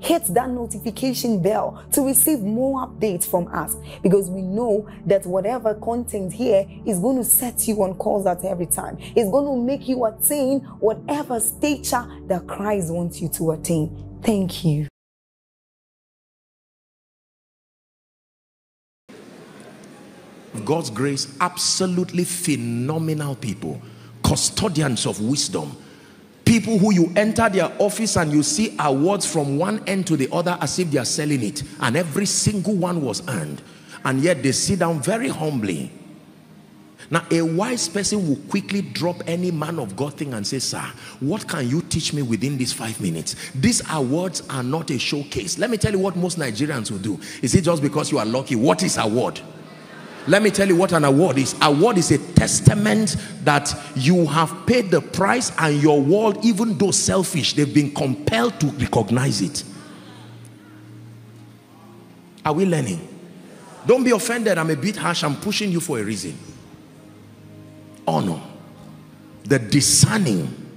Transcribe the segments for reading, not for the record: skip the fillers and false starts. Hit that notification bell to receive more updates from us, because we know that whatever content here is going to set you on course at every time. It's going to make you attain whatever stature that Christ wants you to attain. Thank you. God's grace, absolutely phenomenal people, custodians of wisdom. People who you enter their office and you see awards from one end to the other as if they are selling it, and every single one was earned, and yet they sit down very humbly. Now, a wise person will quickly drop any man of God thing and say, sir, what can you teach me within these 5 minutes? These awards are not a showcase. Let me tell you what most Nigerians will do. Is it just because you are lucky? What is award? Let me tell you what an award is. Award is a testament that you have paid the price, and your world, even though selfish, they've been compelled to recognize it. Are we learning? Don't be offended. I'm a bit harsh. I'm pushing you for a reason. Honor. The discerning,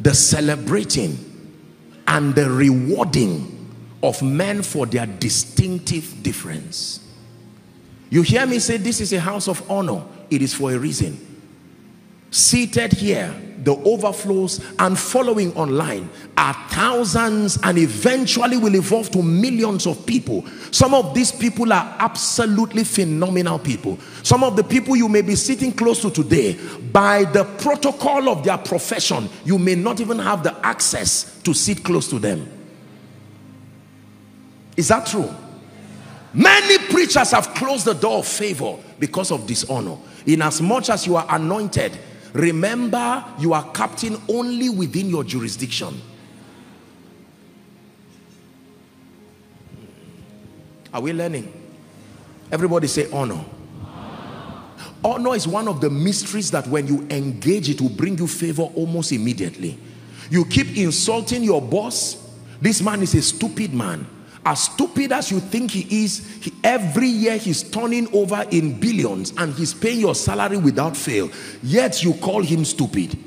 the celebrating, and the rewarding of men for their distinctive difference. You hear me say this is a house of honor. It is for a reason. Seated here, the overflows, and following online are thousands, and eventually will evolve to millions of people. Some of these people are absolutely phenomenal people. Some of the people you may be sitting close to today, by the protocol of their profession, you may not even have the access to sit close to them. Is that true? Many preachers have closed the door of favor because of dishonor. In as much as you are anointed, remember you are captain only within your jurisdiction. Are we learning? Everybody say honor. Honor is one of the mysteries that when you engage, it will bring you favor almost immediately. You keep insulting your boss. This man is a stupid man. As stupid as you think he is, every year he's turning over in billions and he's paying your salary without fail, yet you call him stupid.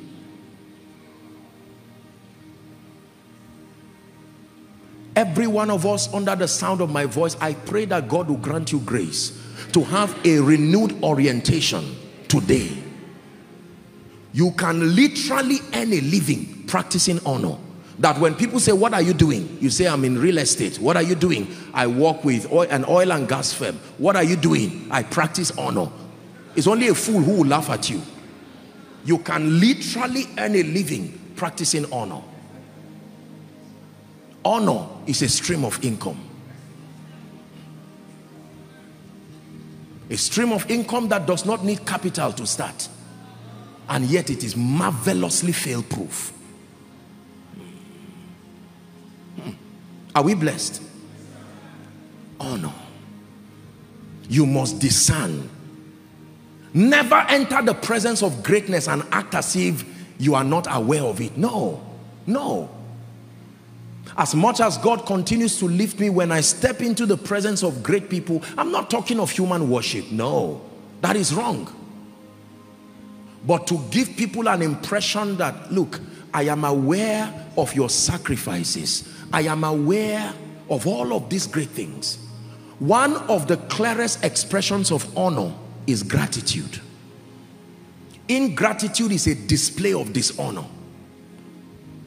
Every one of us under the sound of my voice, I pray that God will grant you grace to have a renewed orientation today. You can literally earn a living practicing honor. That when people say, what are you doing? You say, I'm in real estate. What are you doing? I work with an oil and gas firm. What are you doing? I practice honor. It's only a fool who will laugh at you. You can literally earn a living practicing honor. Honor is a stream of income. A stream of income that does not need capital to start. And yet it is marvelously fail-proof. Are we blessed? Honor. You must discern. Never enter the presence of greatness and act as if you are not aware of it. No, no. As much as God continues to lift me, when I step into the presence of great people, I'm not talking of human worship. No, that is wrong. But to give people an impression that, look, I am aware of your sacrifices. I am aware of all of these great things. One of the clearest expressions of honor is gratitude. Ingratitude is a display of dishonor.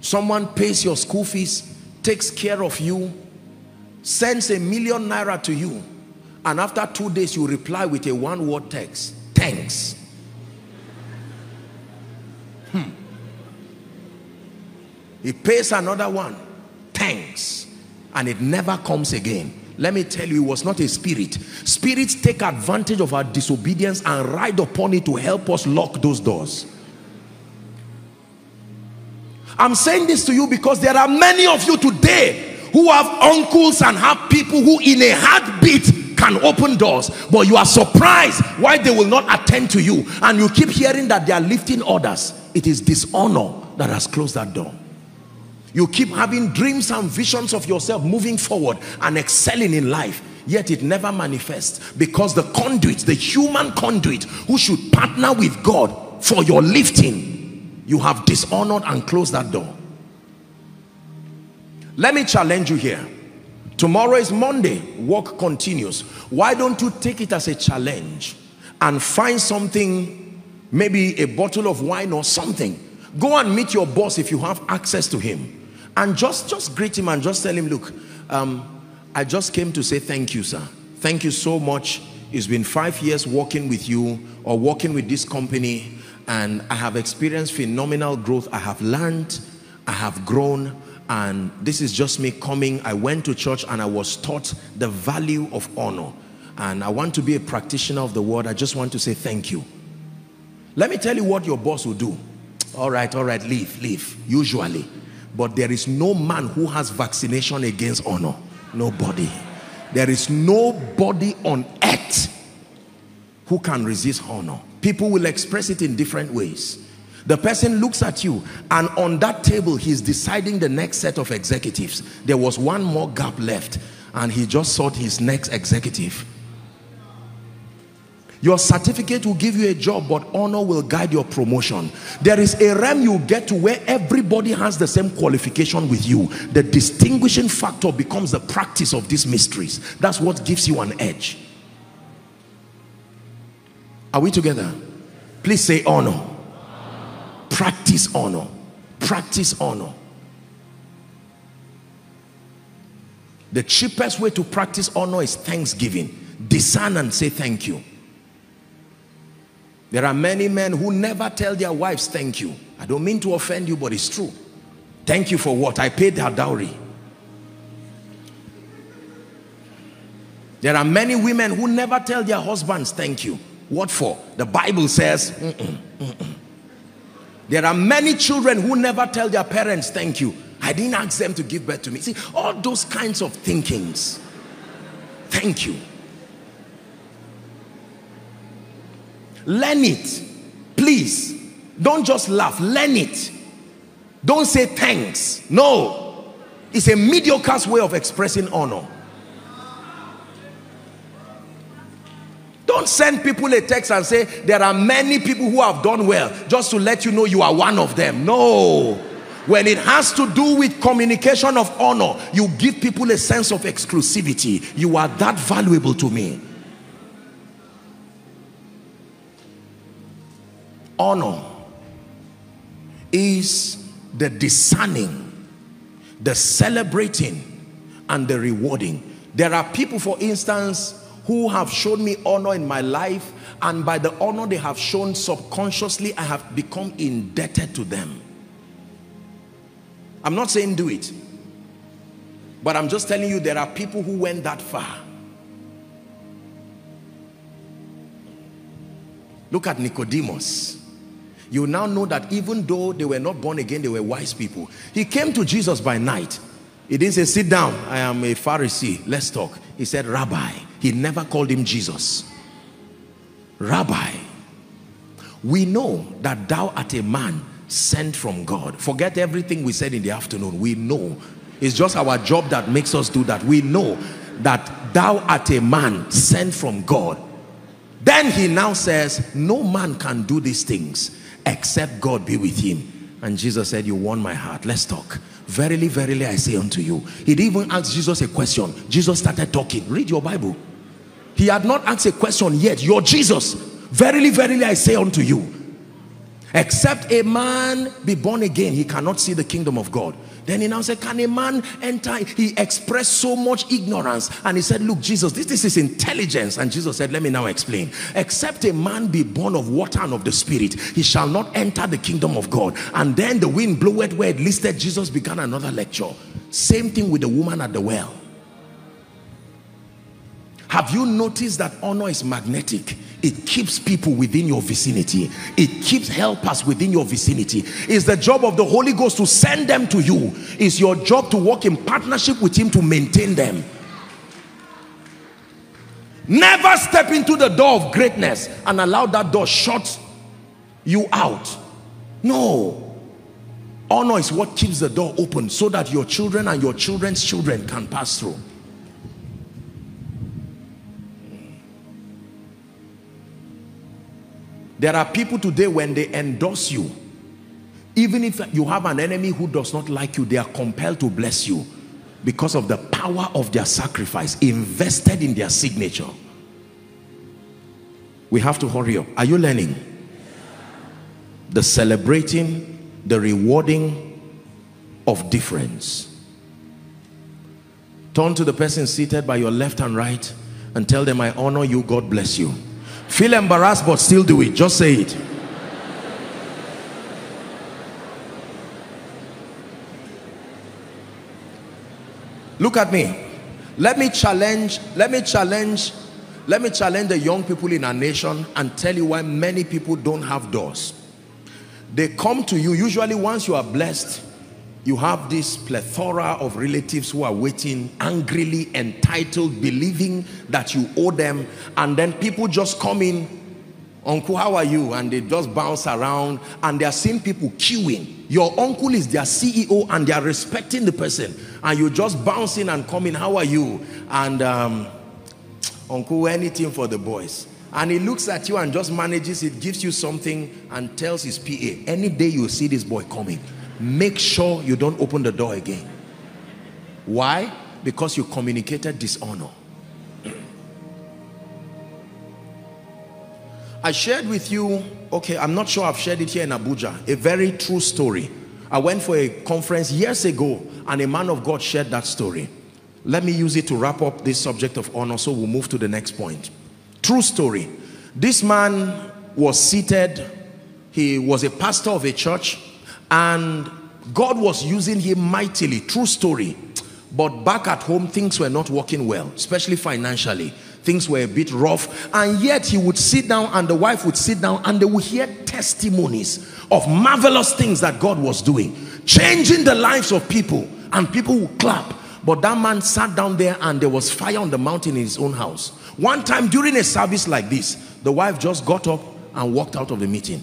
Someone pays your school fees, takes care of you, sends ₦1,000,000 to you, and after 2 days you reply with a one-word text, thanks. He pays another one, thanks, and it never comes again. Let me tell you, it was not a spirit. Spirits take advantage of our disobedience and ride upon it to help us lock those doors. I'm saying this to you because there are many of you today who have uncles and have people who in a heartbeat can open doors, but you are surprised why they will not attend to you, and you keep hearing that they are lifting orders. It is dishonor that has closed that door. You keep having dreams and visions of yourself moving forward and excelling in life, yet it never manifests because the conduit, the human conduit who should partner with God for your lifting, you have dishonored and closed that door. Let me challenge you here. Tomorrow is Monday, work continues. Why don't you take it as a challenge and find something, maybe a bottle of wine or something. Go and meet your boss if you have access to him, and just greet him and just tell him, look, I just came to say thank you, sir. Thank you so much. It's been 5 years working with you or working with this company, and I have experienced phenomenal growth. I have learned, I have grown, and this is just me coming. I went to church and I was taught the value of honor, and I want to be a practitioner of the word. I just want to say thank you. Let me tell you what your boss will do. All right, leave, usually. But there is no man who has vaccination against honor. Nobody. There is nobody on earth who can resist honor. People will express it in different ways. The person looks at you, and on that table, he's deciding the next set of executives. There was one more gap left, and he just sought his next executive. Your certificate will give you a job, but honor will guide your promotion. There is a realm you get to where everybody has the same qualification with you. The distinguishing factor becomes the practice of these mysteries. That's what gives you an edge. Are we together? Please say honor. Practice honor. Practice honor. The cheapest way to practice honor is thanksgiving. Discern and say thank you. There are many men who never tell their wives thank you. I don't mean to offend you, but it's true. Thank you for what? I paid her dowry. There are many women who never tell their husbands thank you. What for? The Bible says. There are many children who never tell their parents thank you. I didn't ask them to give birth to me. See, all those kinds of thinkings. Thank you. Learn it, please. Don't just laugh. Learn it. Don't say thanks. No, it's a mediocre way of expressing honor. Don't send people a text and say there are many people who have done well, just to let you know you are one of them. No, when it has to do with communication of honor, you give people a sense of exclusivity. You are that valuable to me. Honor is the discerning, the celebrating, and the rewarding. There are people, for instance, who have shown me honor in my life, and by the honor they have shown, subconsciously I have become indebted to them. I'm not saying do it, but I'm just telling you there are people who went that far. Look at Nicodemus. You now know that even though they were not born again, they were wise people. He came to Jesus by night. He didn't say, sit down, I am a Pharisee, let's talk. He said, Rabbi. He never called him Jesus. Rabbi, we know that thou art a man sent from God. Forget everything we said in the afternoon. We know. It's just our job that makes us do that. We know that thou art a man sent from God. Then he now says, no man can do these things except God be with him. And Jesus said, you won my heart. Let's talk. Verily, verily, I say unto you. He didn't even ask Jesus a question. Jesus started talking. Read your Bible. He had not asked a question yet. You're Jesus. Verily, verily, I say unto you. Except a man be born again, he cannot see the kingdom of God. Then he now said, can a man enter? He expressed so much ignorance. And he said, look, Jesus, this is intelligence. And Jesus said, let me now explain. Except a man be born of water and of the Spirit, he shall not enter the kingdom of God. And then the wind bloweth where it listeth. Jesus began another lecture. Same thing with the woman at the well. Have you noticed that honor is magnetic? It keeps people within your vicinity. It keeps helpers within your vicinity. It's the job of the Holy Ghost to send them to you. It's your job to work in partnership with Him to maintain them. Never step into the door of greatness and allow that door shut you out. No. Honor is what keeps the door open so that your children and your children's children can pass through. There are people today, when they endorse you, even if you have an enemy who does not like you, they are compelled to bless you because of the power of their sacrifice invested in their signature. We have to hurry up. Are you learning? The celebrating, the rewarding of difference. Turn to the person seated by your left and right and tell them, I honor you, God bless you. Feel embarrassed, but still do it. Just say it. Look at me. Let me challenge the young people in our nation and tell you why many people don't have doors. They come to you. Usually once you are blessed, you have this plethora of relatives who are waiting, angrily entitled, believing that you owe them. And then people just come in, uncle, how are you? And they just bounce around, and they are seeing people queuing. Your uncle is their CEO and they are respecting the person. And you just bounce in and come in, how are you? And uncle, anything for the boys. And he looks at you and just manages it, gives you something and tells his PA, any day you see this boy coming, make sure you don't open the door again. Why? Because you communicated dishonor. I shared with you, okay, I'm not sure I've shared it here in Abuja, a very true story. I went for a conference years ago and a man of God shared that story. Let me use it to wrap up this subject of honor, so we'll move to the next point. True story. This man was seated. He was a pastor of a church. And God was using him mightily, true story. But back at home, things were not working well, especially financially. Things were a bit rough. And yet he would sit down and the wife would sit down and they would hear testimonies of marvelous things that God was doing, changing the lives of people, and people would clap. But that man sat down there and there was fire on the mountain in his own house. One time during a service like this, the wife just got up and walked out of the meeting.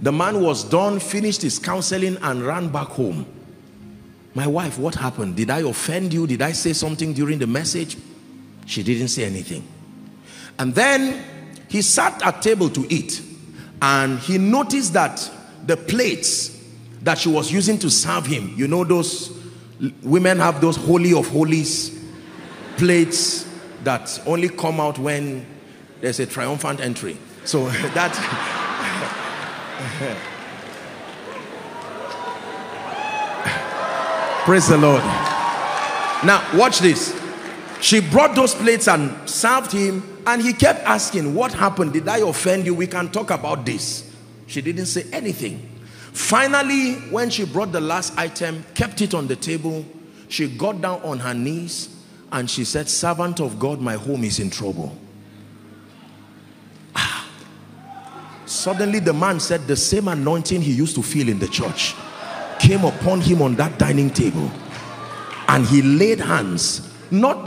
The man was done, finished his counseling and ran back home. My wife, what happened? Did I offend you? Did I say something during the message? She didn't say anything. And then he sat at table to eat. And he noticed that the plates that she was using to serve him, you know, those women have those holy of holies plates that only come out when there's a triumphant entry. So that... Praise the Lord. Now watch this. She brought those plates and served him, and he kept asking, what happened? Did I offend you? We can talk about this. She didn't say anything. Finally, when she brought the last item, kept it on the table, she got down on her knees and she said, servant of God, my home is in trouble. Suddenly the man said the same anointing he used to feel in the church came upon him on that dining table, and he laid hands, not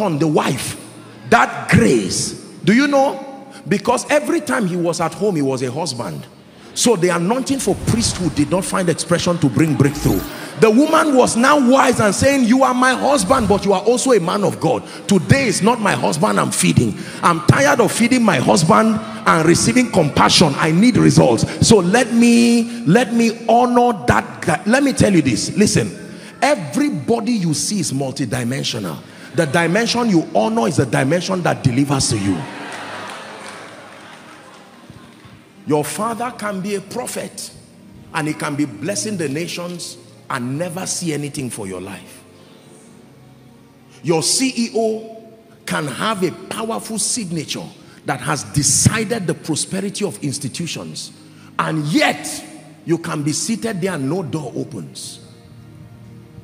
on the wife, that grace. Do you know? Because every time he was at home, he was a husband. So the anointing for priesthood did not find expression to bring breakthrough. The woman was now wise and saying, you are my husband, but you are also a man of God. Today is not my husband I'm feeding. I'm tired of feeding my husband and receiving compassion. I need results. So let me honor that guy. Let me tell you this. Listen, everybody you see is multidimensional. The dimension you honor is the dimension that delivers to you. Your father can be a prophet and he can be blessing the nations and never see anything for your life. Your CEO can have a powerful signature that has decided the prosperity of institutions, and yet you can be seated there and no door opens.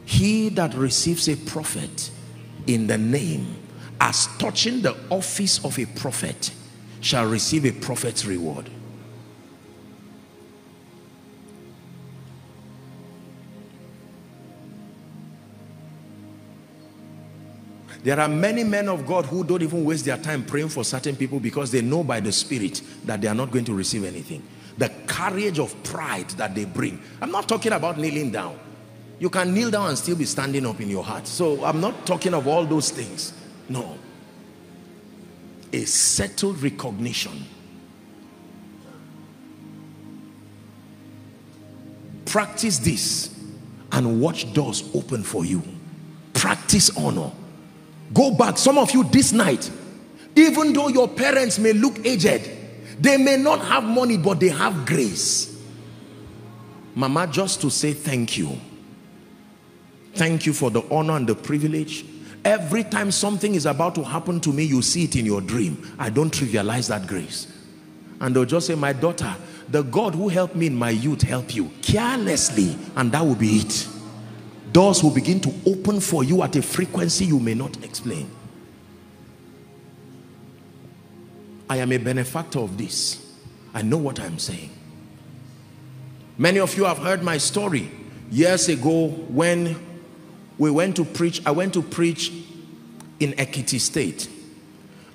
He that receives a prophet in the name as touching the office of a prophet shall receive a prophet's reward. There are many men of God who don't even waste their time praying for certain people because they know by the Spirit that they are not going to receive anything. The courage of pride that they bring. I'm not talking about kneeling down. You can kneel down and still be standing up in your heart. So I'm not talking of all those things. No. A settled recognition. Practice this and watch doors open for you. Practice honor. Go back. Some of you this night, even though your parents may look aged, they may not have money, but they have grace. Mama, just to say thank you. Thank you for the honor and the privilege. Every time something is about to happen to me, you see it in your dream. I don't trivialize that grace. And they'll just say, my daughter, the God who helped me in my youth helped you. Carelessly, and that will be it. Doors will begin to open for you at a frequency you may not explain. I am a benefactor of this. I know what I'm saying. Many of you have heard my story. Years ago, when we went to preach, I went to preach in Ekiti State.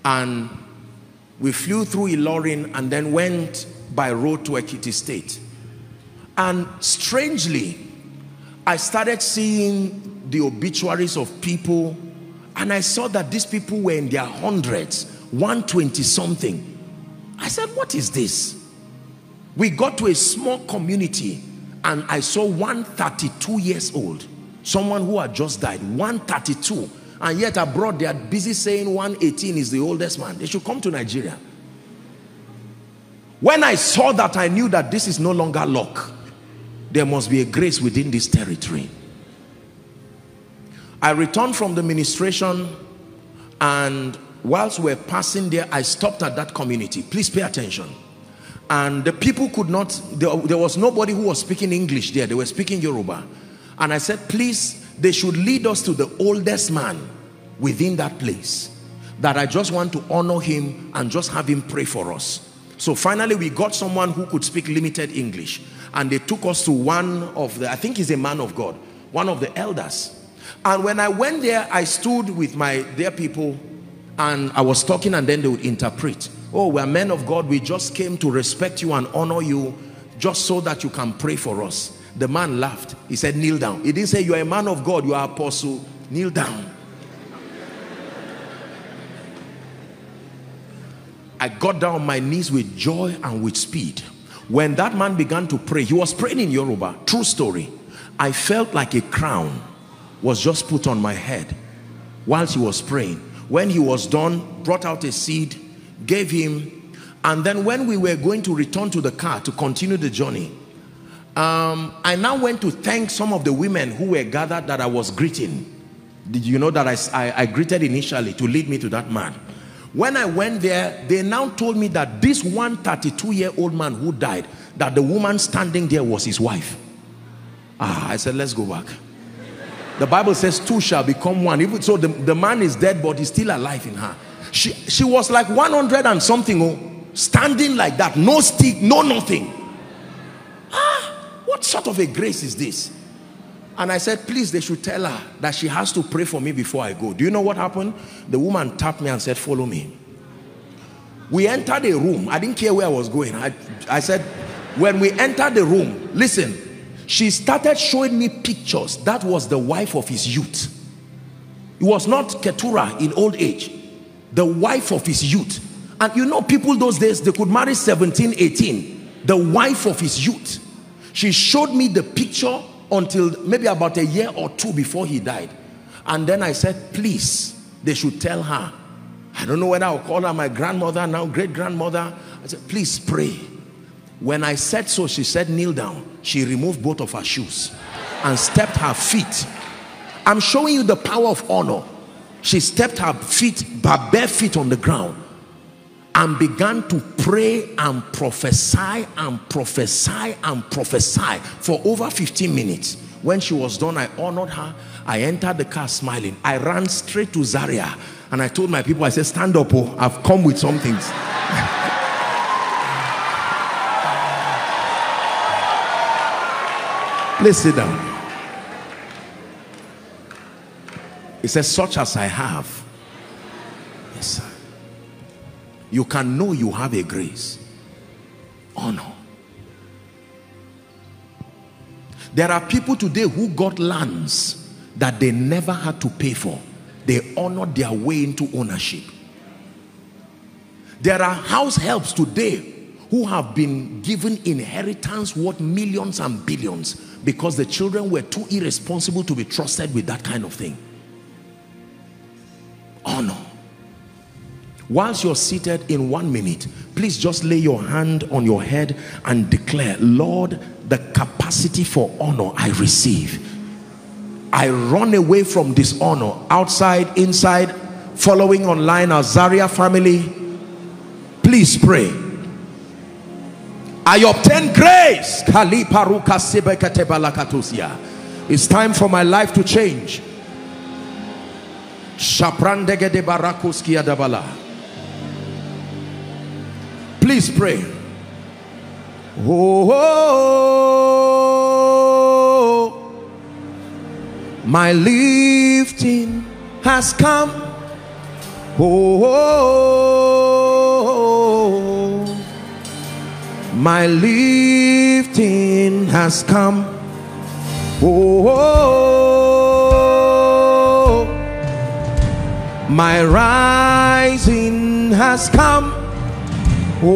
And we flew through Ilorin and then went by road to Ekiti State. And strangely, I started seeing the obituaries of people, and I saw that these people were in their hundreds, 120 something. I said, what is this? We got to a small community and I saw 132 years old, someone who had just died, 132. And yet abroad they are busy saying 118 is the oldest man. They should come to Nigeria. When I saw that, I knew that this is no longer luck. There must be a grace within this territory. I returned from the ministration, and whilst we're passing there, I stopped at that community. Please pay attention. And the people could not, there was nobody who was speaking English there. They were speaking Yoruba. And I said, please, they should lead us to the oldest man within that place. That I just want to honor him and just have him pray for us. So finally, we got someone who could speak limited English. And they took us to one of the, I think he's a man of God, one of the elders. And when I went there, I stood with their people and I was talking, and then they would interpret. Oh, we're men of God. We just came to respect you and honor you just so that you can pray for us. The man laughed. He said, kneel down. He didn't say, you're a man of God, you are an apostle. Kneel down. I got down on my knees with joy and with speed. When that man began to pray, he was praying in Yoruba, true story. I felt like a crown was just put on my head whilst he was praying. When he was done, brought out a seed, gave him, and then when we were going to return to the car to continue the journey, I now went to thank some of the women who were gathered that I was greeting. Did you know that I greeted initially to lead me to that man? When I went there, they now told me that this 132-year-old man who died, that the woman standing there was his wife. Ah, I said, let's go back. The Bible says two shall become one. Even so, the man is dead, but he's still alive in her. She was like 100 and something, standing like that, no stick, no nothing. Ah, what sort of a grace is this? And I said, please, they should tell her that she has to pray for me before I go. Do you know what happened? The woman tapped me and said, follow me. We entered a room. I didn't care where I was going. I said, when we entered the room, listen, she started showing me pictures. That was the wife of his youth. It was not Keturah in old age. The wife of his youth. And you know, people those days, they could marry 17, 18. The wife of his youth. She showed me the picture until maybe about a year or two before he died. And then I said, please, they should tell her. I don't know whether I'll call her my grandmother now, great grandmother. I said, please pray When I said so, she said, kneel down. She removed both of her shoes and stepped her feet. I'm showing you the power of honor. She stepped her feet, her bare feet on the ground, and began to pray and prophesy and prophesy and prophesy for over 15 minutes. When she was done, I honored her. I entered the car smiling. I ran straight to Zaria and I told my people, I said, stand up, oh, I've come with some things. Please sit down. He says, such as I have. Yes, sir. You can know you have a grace. Honor. There are people today who got lands that they never had to pay for. They honored their way into ownership. There are house helps today who have been given inheritance worth millions and billions because the children were too irresponsible to be trusted with that kind of thing. Honor. Whilst you're seated, in 1 minute, please just lay your hand on your head and declare, Lord, the capacity for honor I receive. I run away from dishonor, outside, inside, following online, Azaria family. Please pray. I obtain grace. It's time for my life to change. Please pray. Oh, my lifting has come. Oh, my lifting has come. Oh, my rising has come. Oh,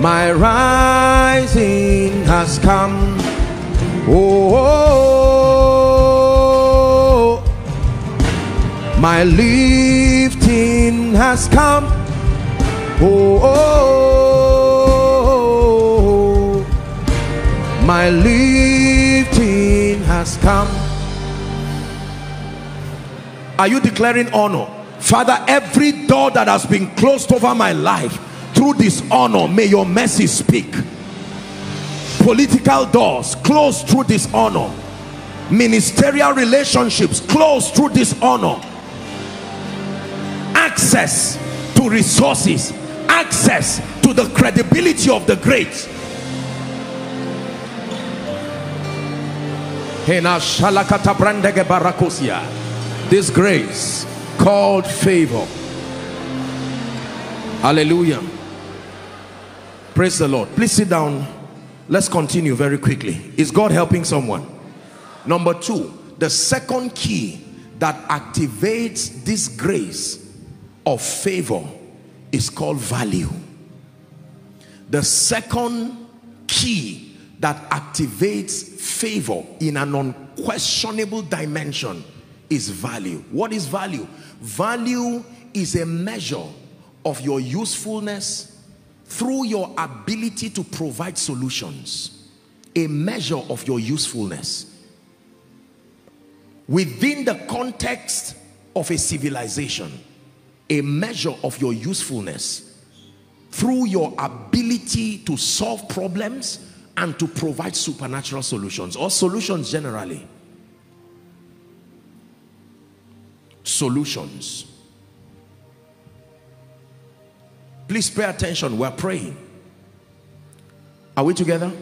my rising has come. Oh, my lifting has come. Oh, my lifting has come. Are you declaring honor? Father, every door that has been closed over my life through dishonor, may your mercy speak. Political doors closed through dishonor. Ministerial relationships closed through dishonor. Access to resources, access to the credibility of the great. This grace called favor. Hallelujah. Praise the Lord. Please sit down. Let's continue very quickly. Is God helping someone? Number two, the second key that activates this grace of favor is called value. The second key that activates favor in an unquestionable dimension is value. What is value? Value is a measure of your usefulness through your ability to provide solutions. A measure of your usefulness within the context of a civilization. A measure of your usefulness through your ability to solve problems and to provide supernatural solutions, or solutions generally. Solutions. Please pay attention. We're praying. Are we together?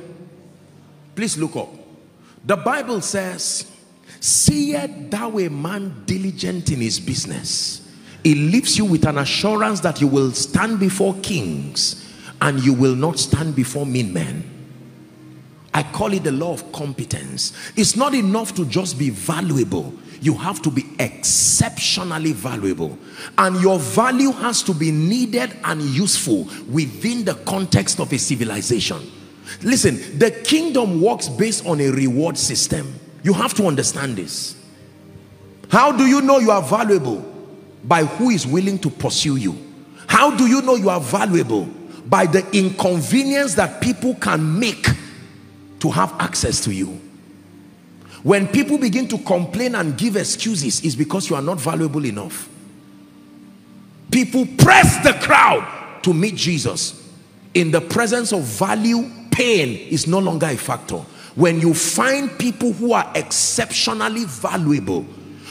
Please look up. The Bible says, seest thou a man diligent in his business? It leaves you with an assurance that you will stand before kings and you will not stand before mean men. I call it the law of competence. It's not enough to just be valuable. You have to be exceptionally valuable, and your value has to be needed and useful within the context of a civilization. Listen, the kingdom works based on a reward system. You have to understand this. How do you know you are valuable? By who is willing to pursue you. How do you know you are valuable? By the inconvenience that people can make to have access to you. When people begin to complain and give excuses, it's because you are not valuable enough. People press the crowd to meet Jesus. In the presence of value, pain is no longer a factor. When you find people who are exceptionally valuable,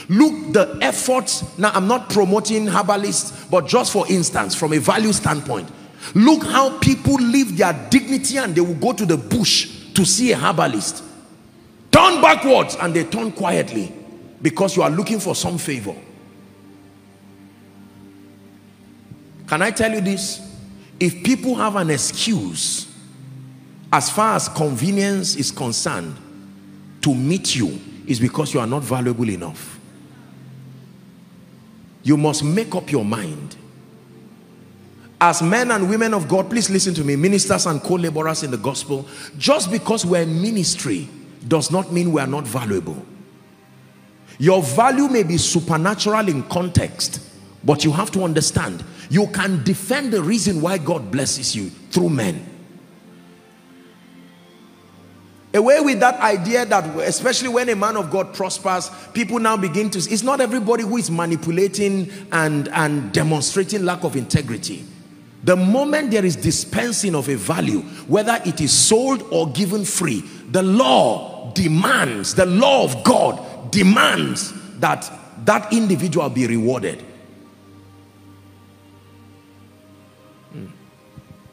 look the efforts. Now, I'm not promoting herbalists, but just for instance, from a value standpoint, look how people leave their dignity and they will go to the bush to see a herbalist. Turn backwards and they turn quietly because you are looking for some favor. Can I tell you this? If people have an excuse as far as convenience is concerned to meet you, it's because you are not valuable enough. You must make up your mind. As men and women of God, please listen to me, ministers and co-laborers in the gospel, just because we're in ministry does not mean we are not valuable. Your value may be supernatural in context, but you have to understand, you can defend the reason why God blesses you through men. Away with that idea that especially when a man of God prospers, people now begin to... It's not everybody who is manipulating and demonstrating lack of integrity. The moment there is dispensing of a value, whether it is sold or given free, the law demands, the law of God demands that that individual be rewarded.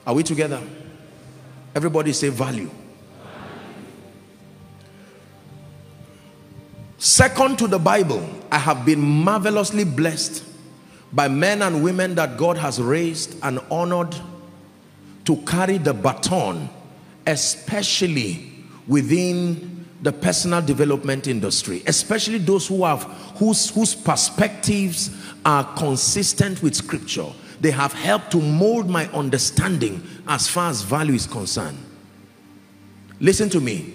Are we together? Everybody say value. Second to the Bible, I have been marvelously blessed by men and women that God has raised and honored to carry the baton, especially within the personal development industry, especially those who have whose perspectives are consistent with Scripture. They have helped to mold my understanding as far as value is concerned. Listen to me.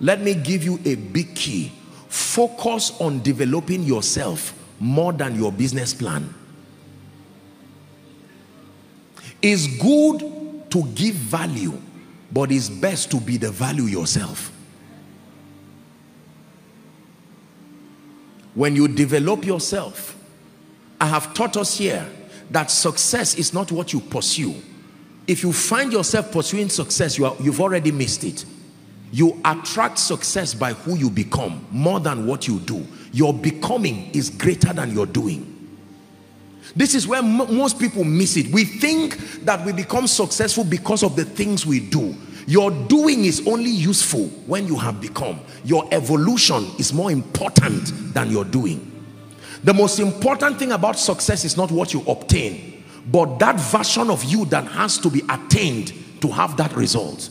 Let me give you a big key. Focus on developing yourself more than your business plan. It's good to give value, but it's best to be the value yourself. When you develop yourself, I have taught us here that success is not what you pursue. If you find yourself pursuing success, you've already missed it. You attract success by who you become more than what you do. Your becoming is greater than your doing. This is where most people miss it. We think that we become successful because of the things we do. Your doing is only useful when you have become. Your evolution is more important than your doing. The most important thing about success is not what you obtain, but that version of you that has to be attained to have that result.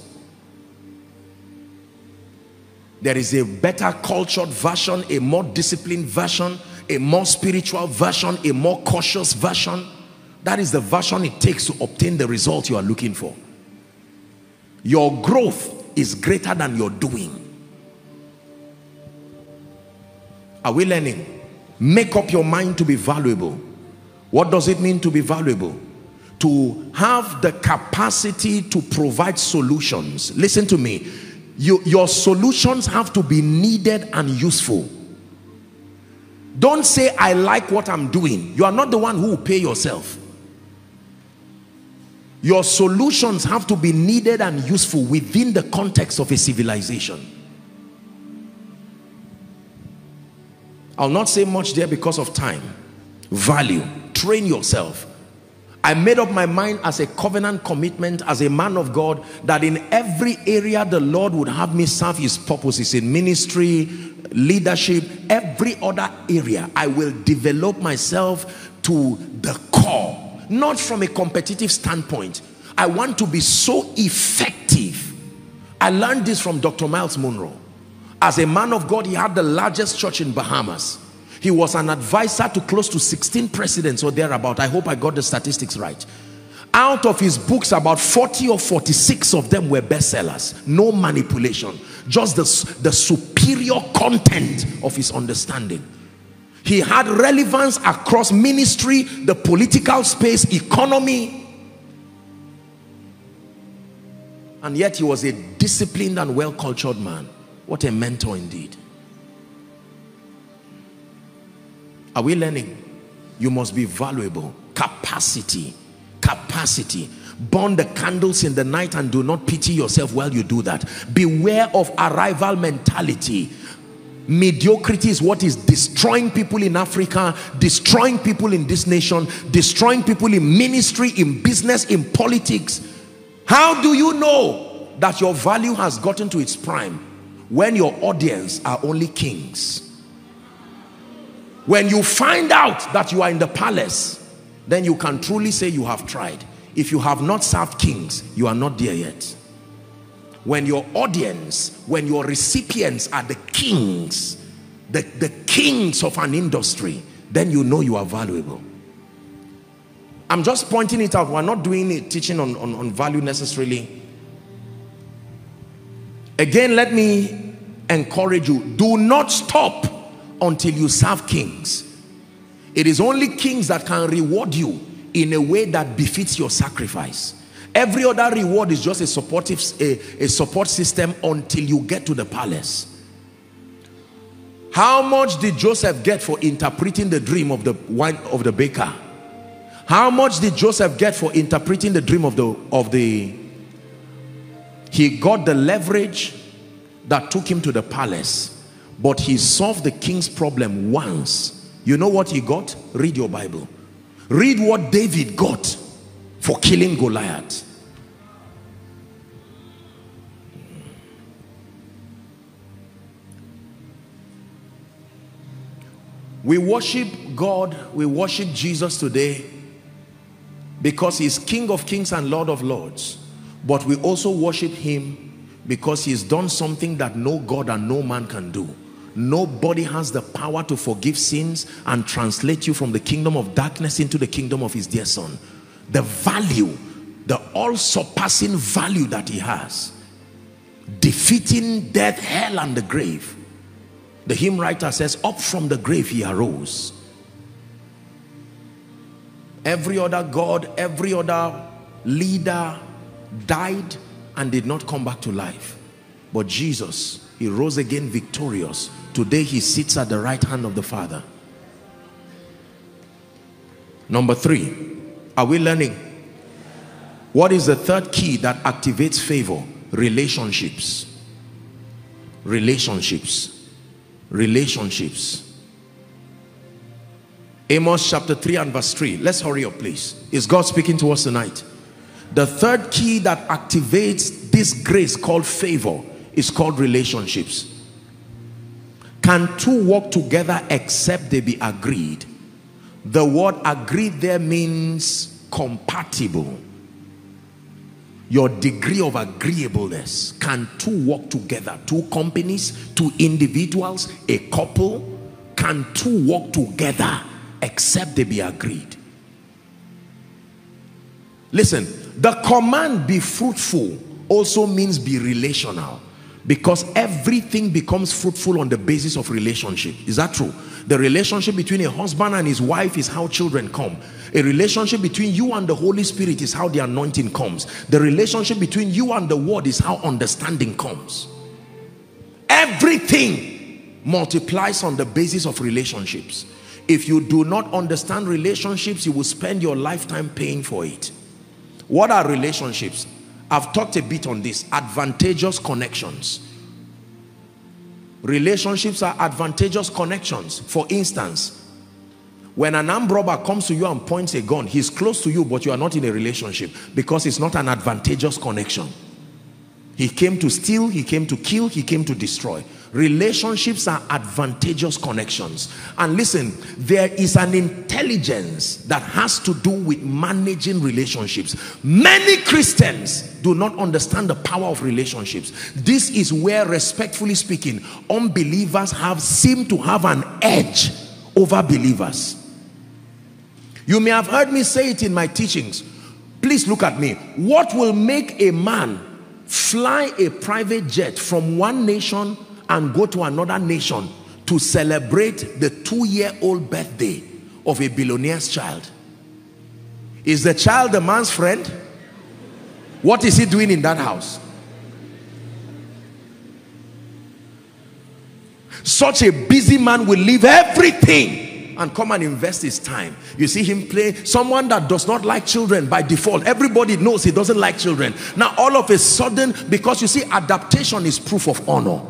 There is a better cultured version, a more disciplined version, a more spiritual version, a more cautious version. That is the version it takes to obtain the result you are looking for. Your growth is greater than your doing. Are we learning? Make up your mind to be valuable. What does it mean to be valuable? To have the capacity to provide solutions. Listen to me. Your solutions have to be needed and useful. Don't say, I like what I'm doing. You are not the one who will pay yourself. Your solutions have to be needed and useful within the context of a civilization. I'll not say much there because of time. Value. Train yourself. I made up my mind as a covenant commitment, as a man of God, that in every area the Lord would have me serve his purposes, in ministry, leadership, every other area. I will develop myself to the core, not from a competitive standpoint. I want to be so effective. I learned this from Dr. Miles Munroe. As a man of God, he had the largest church in Bahamas. He was an advisor to close to 16 presidents or thereabout. I hope I got the statistics right. Out of his books, about 40 or 46 of them were bestsellers. No manipulation. Just the superior content of his understanding. He had relevance across ministry, the political space, economy. And yet he was a disciplined and well-cultured man. What a mentor indeed. Are we learning? You must be valuable. Capacity. Capacity. Burn the candles in the night and do not pity yourself while you do that. Beware of arrival mentality. Mediocrity is what is destroying people in Africa, destroying people in this nation, destroying people in ministry, in business, in politics. How do you know that your value has gotten to its prime? When your audience are only kings. When you find out that you are in the palace, then you can truly say you have tried. If you have not served kings, you are not there yet. When your audience, when your recipients are the kings, the kings of an industry, then you know you are valuable. I'm just pointing it out. We're not doing a teaching on value necessarily. Again, let me encourage you. Do not stop until you serve kings. It is only kings that can reward you in a way that befits your sacrifice. Every other reward is just a support system until you get to the palace. How much did Joseph get for interpreting the dream of the wine of the baker? How much did Joseph get for interpreting the dream of the he got the leverage that took him to the palace, but he solved the king's problem once. You know what he got? Read your Bible. Read what David got for killing Goliath. We worship God, we worship Jesus today because he's King of Kings and Lord of Lords, but we also worship him because he's done something that no God and no man can do. Nobody has the power to forgive sins and translate you from the kingdom of darkness into the kingdom of his dear son. The value, the all-surpassing value that he has, defeating death, hell, and the grave. The hymn writer says, up from the grave he arose. Every other god, every other leader died and did not come back to life. But Jesus, he rose again victorious. Today he sits at the right hand of the Father. Number three, are we learning? What is the third key that activates favor? Relationships. Relationships. Relationships. Amos chapter 3 and verse 3. Let's hurry up, please. Is God speaking to us tonight? The third key that activates this grace called favor is called relationships. Can two walk together except they be agreed? The word agreed there means compatible. Your degree of agreeableness. Can two walk together? Two companies, two individuals, a couple. Can two walk together except they be agreed? Listen, the command be fruitful also means be relational. Because everything becomes fruitful on the basis of relationship. Is that true? The relationship between a husband and his wife is how children come. A relationship between you and the Holy Spirit is how the anointing comes. The relationship between you and the Word is how understanding comes. Everything multiplies on the basis of relationships. If you do not understand relationships, you will spend your lifetime paying for it. What are relationships? I've talked a bit on this. Advantageous connections. Relationships are advantageous connections. For instance, when an armed robber comes to you and points a gun, he's close to you, but you are not in a relationship because it's not an advantageous connection. He came to steal, he came to kill, he came to destroy. Relationships are advantageous connections. And listen, there is an intelligence that has to do with managing relationships. Many Christians do not understand the power of relationships. This is where, respectfully speaking, unbelievers seem to have an edge over believers. You may have heard me say it in my teachings. Please look at me. What will make a man fly a private jet from one nation and go to another nation to celebrate the 2-year-old birthday of a billionaire's child. Is the child the man's friend? What is he doing in that house? Such a busy man will leave everything and come and invest his time. You see him play. Someone that does not like children by default. Everybody knows he doesn't like children. Now all of a sudden, because you see, adaptation is proof of honor.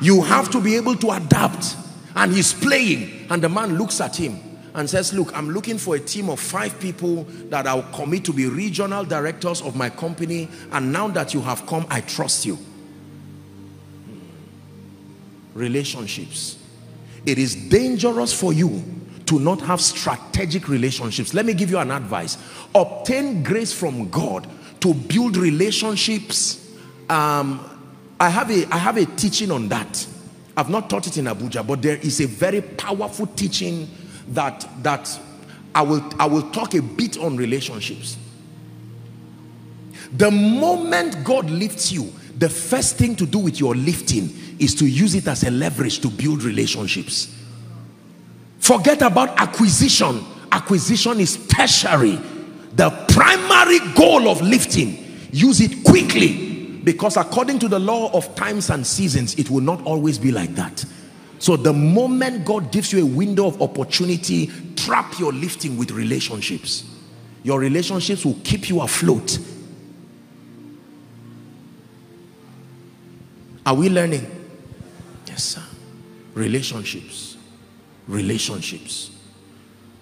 You have to be able to adapt. And he's playing. And the man looks at him and says, look, I'm looking for a team of 5 people that I'll commit to be regional directors of my company, and now that you have come, I trust you. Relationships. It is dangerous for you to not have strategic relationships. Let me give you an advice. Obtain grace from God to build relationships. I have a teaching on that. I've not taught it in Abuja, but there is a very powerful teaching that I will talk a bit on relationships. The moment God lifts you, the first thing to do with your lifting is to use it as a leverage to build relationships. Forget about acquisition. Acquisition is tertiary. The primary goal of lifting, use it quickly, because according to the law of times and seasons, it will not always be like that. So the moment God gives you a window of opportunity, trap your lifting with relationships. Your relationships will keep you afloat. Are we learning? Yes, sir. Relationships. Relationships.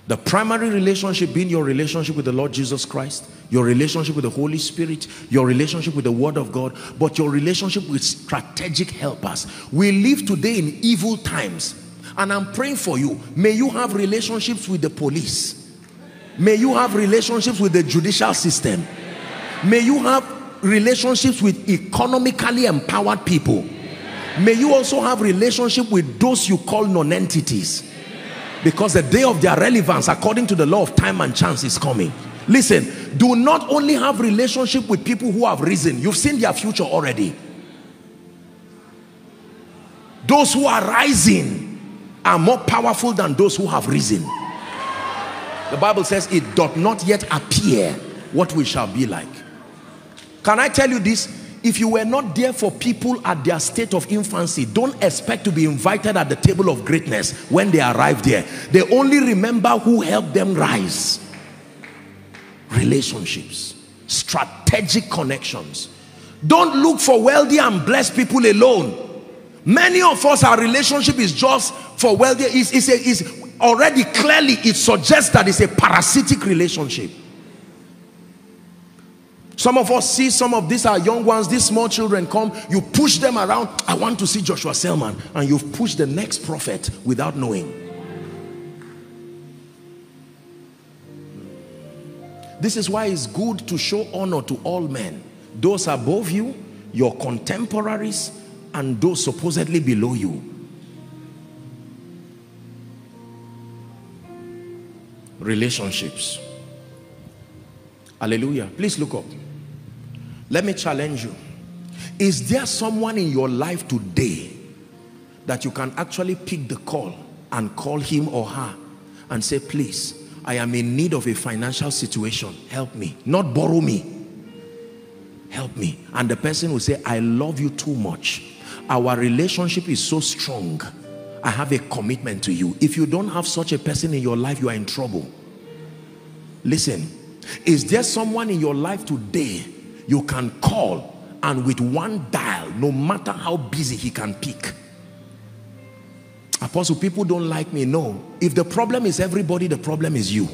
The primary relationship being your relationship with the Lord Jesus Christ, your relationship with the Holy Spirit, your relationship with the Word of God, but your relationship with strategic helpers. We live today in evil times, and I'm praying for you. May you have relationships with the police. May you have relationships with the judicial system. May you have relationships with economically empowered people. May you also have relationship with those you call non-entities, because the day of their relevance according to the law of time and chance is coming. Listen, do not only have relationship with people who have risen. You've seen their future already. Those who are rising are more powerful than those who have risen. The Bible says it doth not yet appear what we shall be like. Can I tell you this? If you were not there for people at their state of infancy, don't expect to be invited at the table of greatness when they arrive there. They only remember who helped them rise. Relationships, strategic connections. Don't look for wealthy and blessed people alone. Many of us, our relationship is just for wealthy. Already clearly it suggests that it's a parasitic relationship. Some of us see some of these are young ones, these small children come, you push them around. I want to see Joshua Selman, and you've pushed the next prophet without knowing. This is why it's good to show honor to all men, those above you, your contemporaries, and those supposedly below you. Relationships. Hallelujah. Please look up. Let me challenge you. Is there someone in your life today that you can actually pick the call and call him or her and say, please, I am in need of a financial situation. Help me. Not borrow me. Help me. And the person will say, I love you too much. Our relationship is so strong. I have a commitment to you. If you don't have such a person in your life, you are in trouble. Listen. Is there someone in your life today you can call, and with one dial, no matter how busy, he can pick? Apostle, people don't like me. No. If the problem is everybody, the problem is you.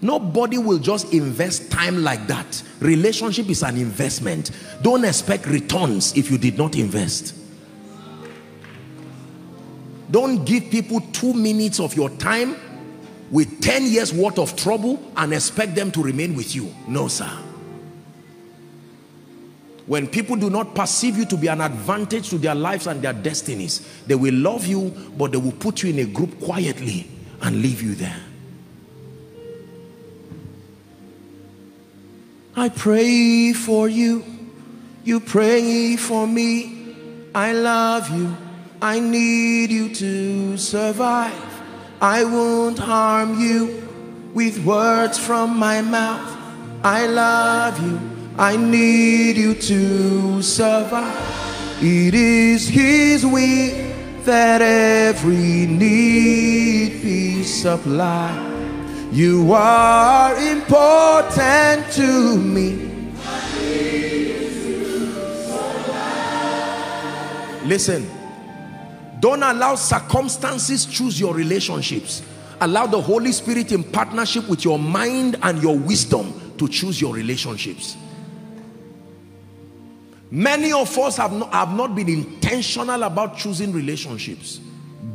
Nobody will just invest time like that. Relationship is an investment. Don't expect returns if you did not invest. Don't give people 2 minutes of your time with 10 years worth of trouble and expect them to remain with you. No, sir. When people do not perceive you to be an advantage to their lives and their destinies, they will love you, but they will put you in a group quietly and leave you there. I pray for you You pray for me. I love you. I need you to survive. I won't harm you with words from my mouth. I love you. I need you to survive. It is His will that every need be supplied. You are important to me. I need you to survive. Listen. Don't allow circumstances choose your relationships. Allow the Holy Spirit in partnership with your mind and your wisdom to choose your relationships. Many of us have not been intentional about choosing relationships.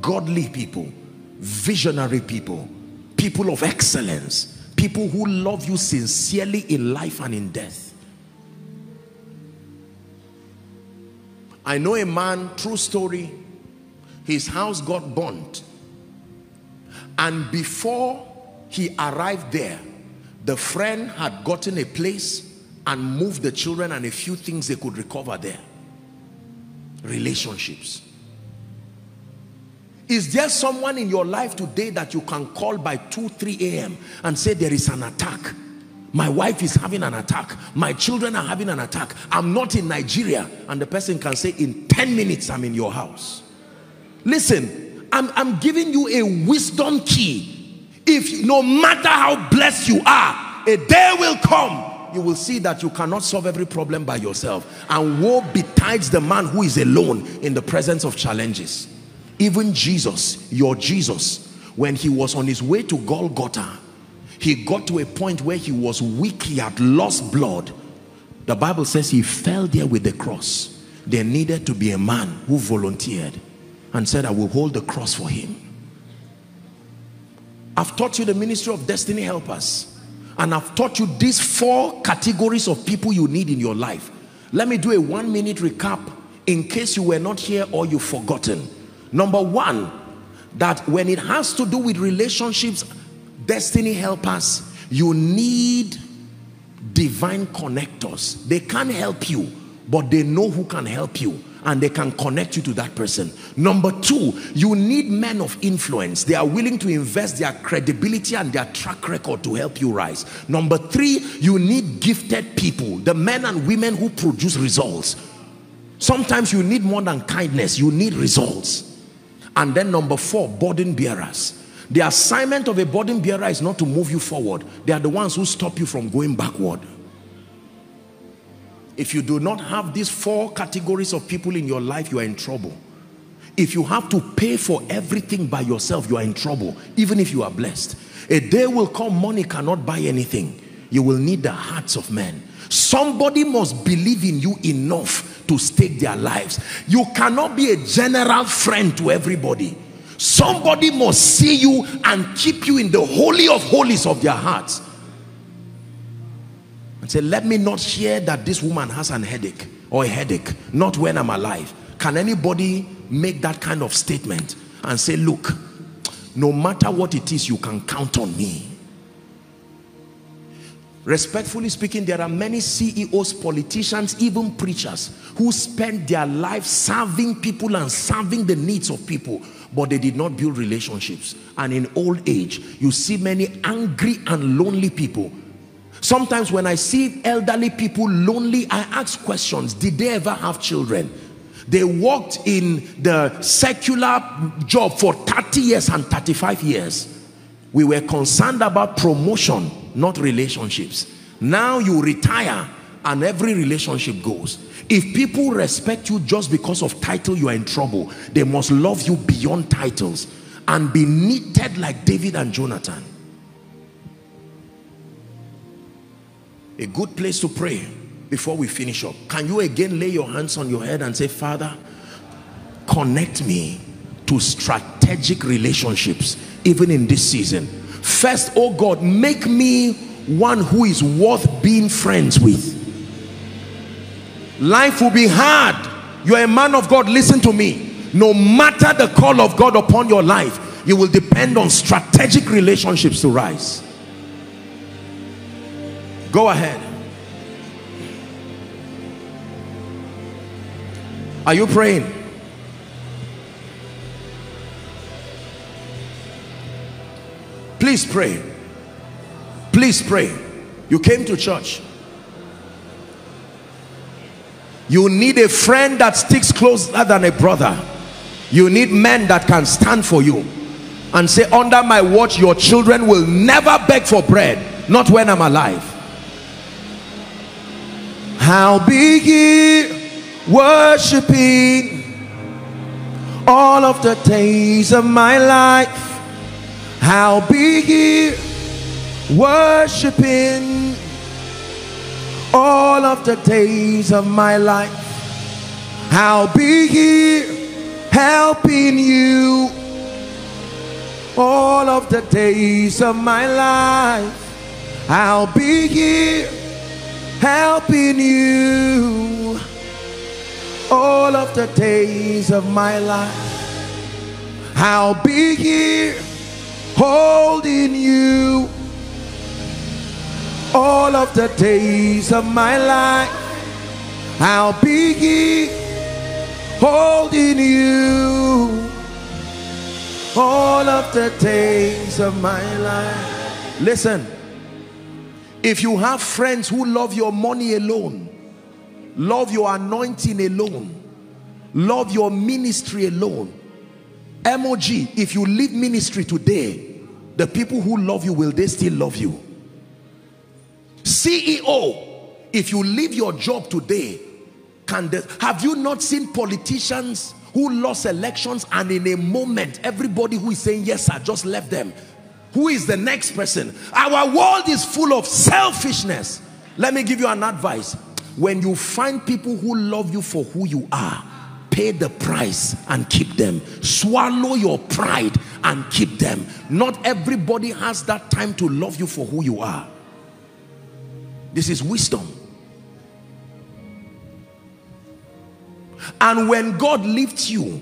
Godly people, visionary people, people of excellence, people who love you sincerely in life and in death. I know a man, true story, his house got burnt, and before he arrived there, the friend had gotten a place and moved the children and a few things they could recover there. Relationships. Is there someone in your life today that you can call by 2-3 a.m. and say, there is an attack? My wife is having an attack. My children are having an attack. I'm not in Nigeria. And the person can say, in 10 minutes, I'm in your house. Listen, I'm giving you a wisdom key. If no matter how blessed you are, a day will come. You will see that you cannot solve every problem by yourself. And woe betides the man who is alone in the presence of challenges. Even Jesus, your Jesus, when he was on his way to Golgotha, he got to a point where he was weak, he had lost blood. The Bible says he fell there with the cross. There needed to be a man who volunteered and said, I will hold the cross for him. I've taught you the ministry of destiny helpers. And I've taught you these 4 categories of people you need in your life. Let me do a 1-minute recap in case you were not here or you've forgotten. Number 1, that when it has to do with relationships, destiny helpers, you need divine connectors. They can't help you, but they know who can help you, and they can connect you to that person. Number 2, you need men of influence. They are willing to invest their credibility and their track record to help you rise. Number 3, you need gifted people, the men and women who produce results. Sometimes you need more than kindness, you need results. And then number 4, burden bearers. The assignment of a burden bearer is not to move you forward. They are the ones who stop you from going backward. If you do not have these 4 categories of people in your life, you are in trouble. If you have to pay for everything by yourself, you are in trouble, even if you are blessed. A day will come, money cannot buy anything. You will need the hearts of men. Somebody must believe in you enough to stake their lives. You cannot be a general friend to everybody. Somebody must see you and keep you in the holy of holies of their hearts. And say, let me not hear that this woman has an headache or a headache, not when I'm alive. Can anybody make that kind of statement and say, look, no matter what it is, you can count on me? Respectfully speaking, there are many CEOs, politicians, even preachers who spend their life serving people and serving the needs of people, but they did not build relationships. And in old age, you see many angry and lonely people. Sometimes when I see elderly people lonely, I ask questions. Did they ever have children? They worked in the secular job for 30 years and 35 years. We were concerned about promotion, not relationships. Now you retire and every relationship goes. If people respect you just because of title, you are in trouble. They must love you beyond titles and be knitted like David and Jonathan. A good place to pray before we finish up. Can you again lay your hands on your head and say, Father, connect me to strategic relationships, even in this season. First, oh God, make me one who is worth being friends with. Life will be hard. You are a man of God, listen to me. No matter the call of God upon your life, you will depend on strategic relationships to rise. Go ahead. Are you praying? Please pray. Please pray. You came to church. You need a friend that sticks closer than a brother. You need men that can stand for you and say, under my watch, your children will never beg for bread. Not when I'm alive. How be ye worshiping all of the days of my life. How be ye worshiping all of the days of my life. I'll be here helping you all of the days of my life. I'll be here helping you all of the days of my life. I'll be here holding you all of the days of my life. I'll be here holding you all of the days of my life. Listen, if you have friends who love your money alone, love your anointing alone, love your ministry alone, MOG, if you leave ministry today, the people who love you, will they still love you? CEO, if you leave your job today, have you not seen politicians who lost elections and in a moment everybody who is saying yes sir just left them? Who is the next person? Our world is full of selfishness. Let me give you an advice. When you find people who love you for who you are, pay the price and keep them. Swallow your pride and keep them. Not everybody has that time to love you for who you are. This is wisdom. And when God lifts you,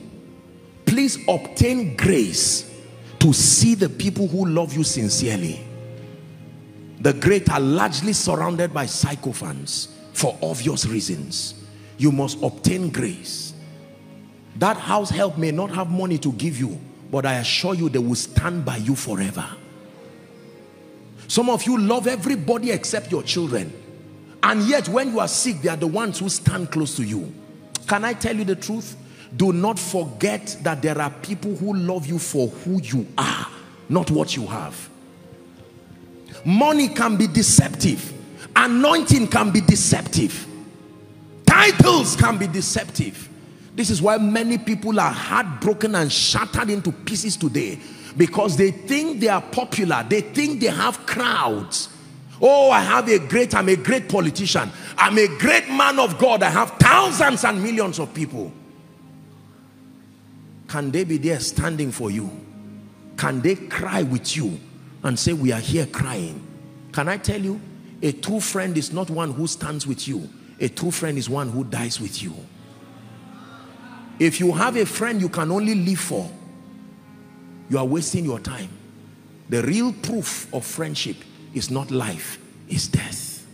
please obtain grace to see the people who love you sincerely. The great are largely surrounded by sycophants for obvious reasons. You must obtain grace. That house help may not have money to give you, but I assure you they will stand by you forever. Some of you love everybody except your children, and yet when you are sick, they are the ones who stand close to you. Can I tell you the truth? Do not forget that there are people who love you for who you are, not what you have. Money can be deceptive. Anointing can be deceptive. Titles can be deceptive. This is why many people are heartbroken and shattered into pieces today, because they think they are popular. They think they have crowds. Oh, I'm a great politician. I'm a great man of God. I have thousands and millions of people. Can they be there standing for you? Can they cry with you and say, we are here crying? Can I tell you, a true friend is not one who stands with you. A true friend is one who dies with you. If you have a friend you can only live for, you are wasting your time. The real proof of friendship is not life, it's death.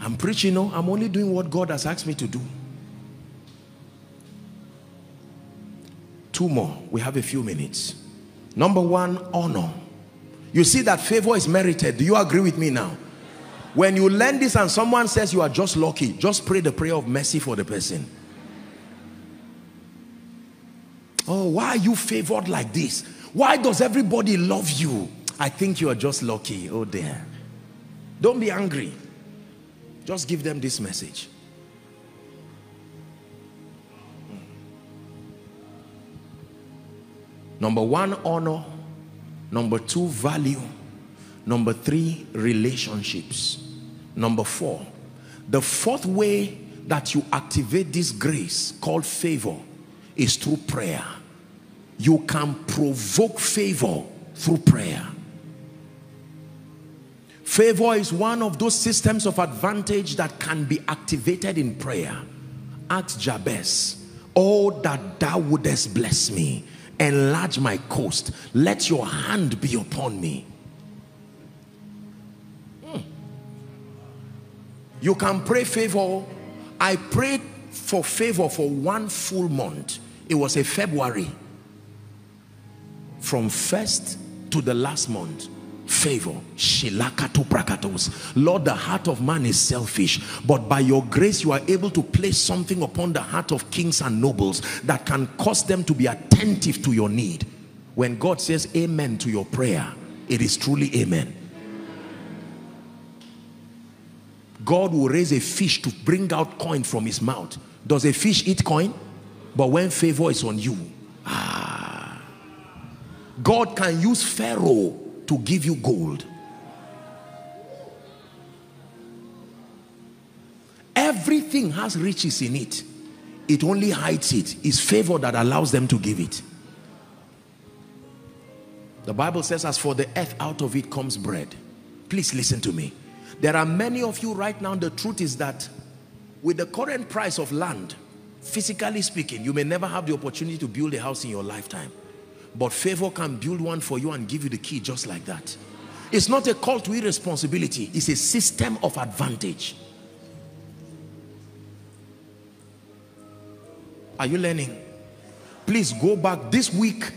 I'm preaching, no, I'm only doing what God has asked me to do. Two more, we have a few minutes. Number one, honor. You see that favor is merited. Do you agree with me now? When you learn this and someone says you are just lucky, just pray the prayer of mercy for the person. Oh, why are you favored like this? Why does everybody love you? I think you are just lucky. Oh dear. Don't be angry. Just give them this message. Number one, honor. Number two, value. Number three, relationships. Number four, the fourth way that you activate this grace called favor is through prayer. You can provoke favor through prayer. Favor is one of those systems of advantage that can be activated in prayer. Ask Jabez, oh that thou wouldest bless me, enlarge my coast, let your hand be upon me. You can pray favor. I prayed for favor for one full month. It was a February. From first to the last month, favor. Lord, the heart of man is selfish, but by your grace you are able to place something upon the heart of kings and nobles that can cause them to be attentive to your need. When God says amen to your prayer, it is truly amen. God will raise a fish to bring out coin from his mouth. Does a fish eat coin? But when favor is on you, God can use Pharaoh to give you gold. Everything has riches in it. It only hides it. It's favor that allows them to give it. The Bible says, as for the earth, out of it comes bread. Please listen to me. There are many of you right now, the truth is that with the current price of land, physically speaking, you may never have the opportunity to build a house in your lifetime. But favor can build one for you and give you the key just like that. It's not a call to irresponsibility. It's a system of advantage. Are you learning? Please go back this week.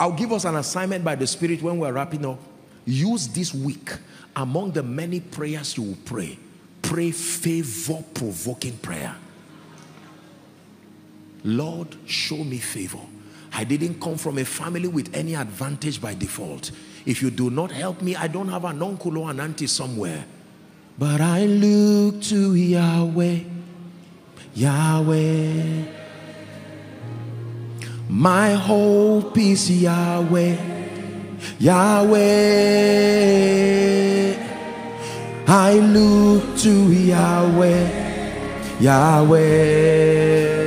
I'll give us an assignment by the Spirit when we're wrapping up. Use this week among the many prayers you will pray. Pray favor-provoking prayer. Lord, show me favor. I didn't come from a family with any advantage by default. If you do not help me, I don't have an uncle or an auntie somewhere. But I look to Yahweh, Yahweh. My hope is Yahweh, Yahweh. I look to Yahweh, Yahweh.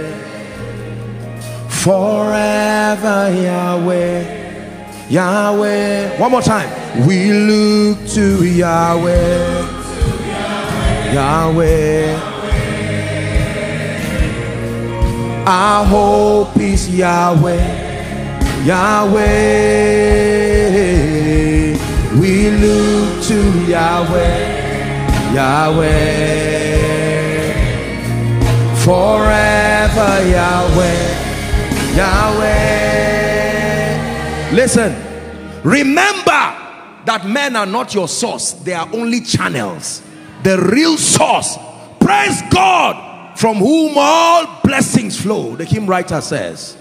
Forever Yahweh, Yahweh. One more time. We look to Yahweh, Yahweh. Our hope is Yahweh, Yahweh. We look to Yahweh, Yahweh. Forever Yahweh, Yahweh. Listen, remember that men are not your source. They are only channels. The real source, praise God, from whom all blessings flow, the hymn writer says.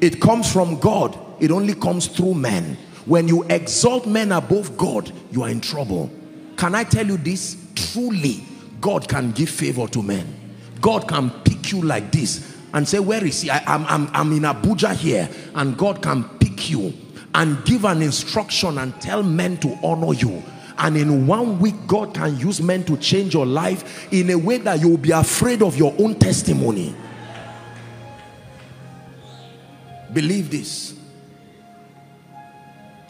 It comes from God. It only comes through men. When you exalt men above God, you are in trouble. Can I tell you this? Truly, God can give favor to men. God can pick you like this and say, where is he? I'm in Abuja here. And God can pick you and give an instruction and tell men to honor you. And in 1 week, God can use men to change your life in a way that you will be afraid of your own testimony. Believe this.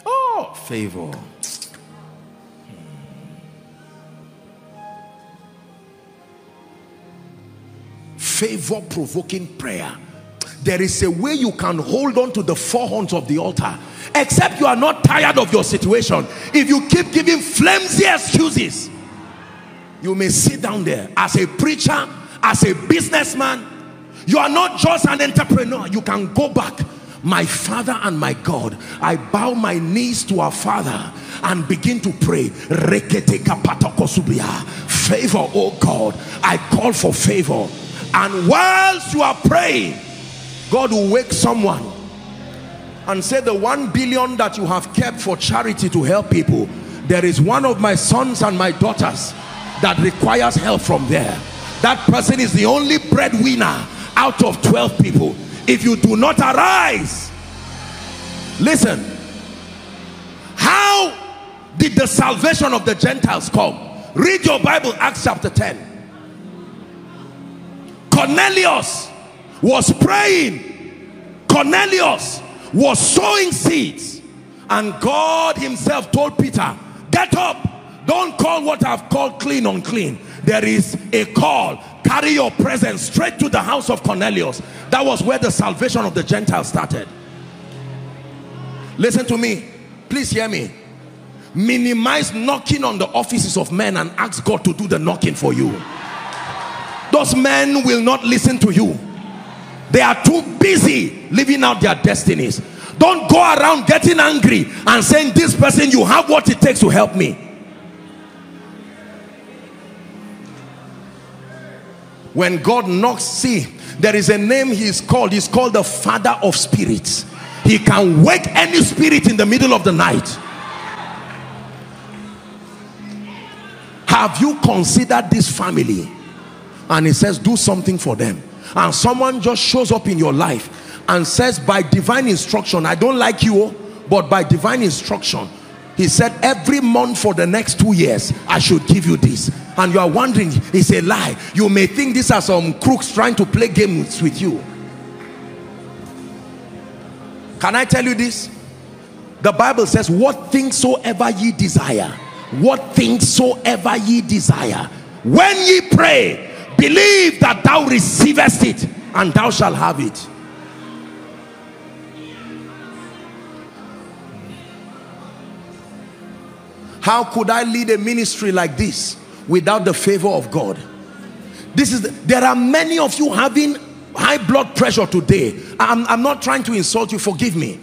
Oh, favor. Favor-provoking prayer. There is a way you can hold on to the four horns of the altar, except you are not tired of your situation. If you keep giving flimsy excuses, you may sit down there as a preacher, as a businessman. You are not just an entrepreneur. You can go back. My Father and my God, I bow my knees to our Father and begin to pray. Favor, oh God, I call for favor. And whilst you are praying, God will wake someone and say, the 1 billion that you have kept for charity to help people, there is one of my sons and my daughters that requires help from there. That person is the only breadwinner out of 12 people. If you do not arise, listen, how did the salvation of the Gentiles come? Read your Bible, Acts chapter 10. Cornelius was praying. Cornelius was sowing seeds. And God himself told Peter, get up. Don't call what I've called clean unclean. There is a call. Carry your presence straight to the house of Cornelius. That was where the salvation of the Gentiles started. Listen to me. Please hear me. Minimize knocking on the offices of men and ask God to do the knocking for you. Those men will not listen to you. They are too busy living out their destinies. Don't go around getting angry and saying, this person, you have what it takes to help me. When God knocks, see, there is a name he is called. He's called the Father of Spirits. He can wake any spirit in the middle of the night. Have you considered this family? And he says, do something for them. And someone just shows up in your life and says, by divine instruction, I don't like you, but by divine instruction, he said, every month for the next 2 years, I should give you this. And you are wondering, it's a lie. You may think these are some crooks trying to play games with you. Can I tell you this? The Bible says, what things soever ye desire, what things soever ye desire, when ye pray, believe that thou receivest it, and thou shalt have it. How could I lead a ministry like this without the favor of God? There are many of you having high blood pressure today. I'm not trying to insult you, forgive me,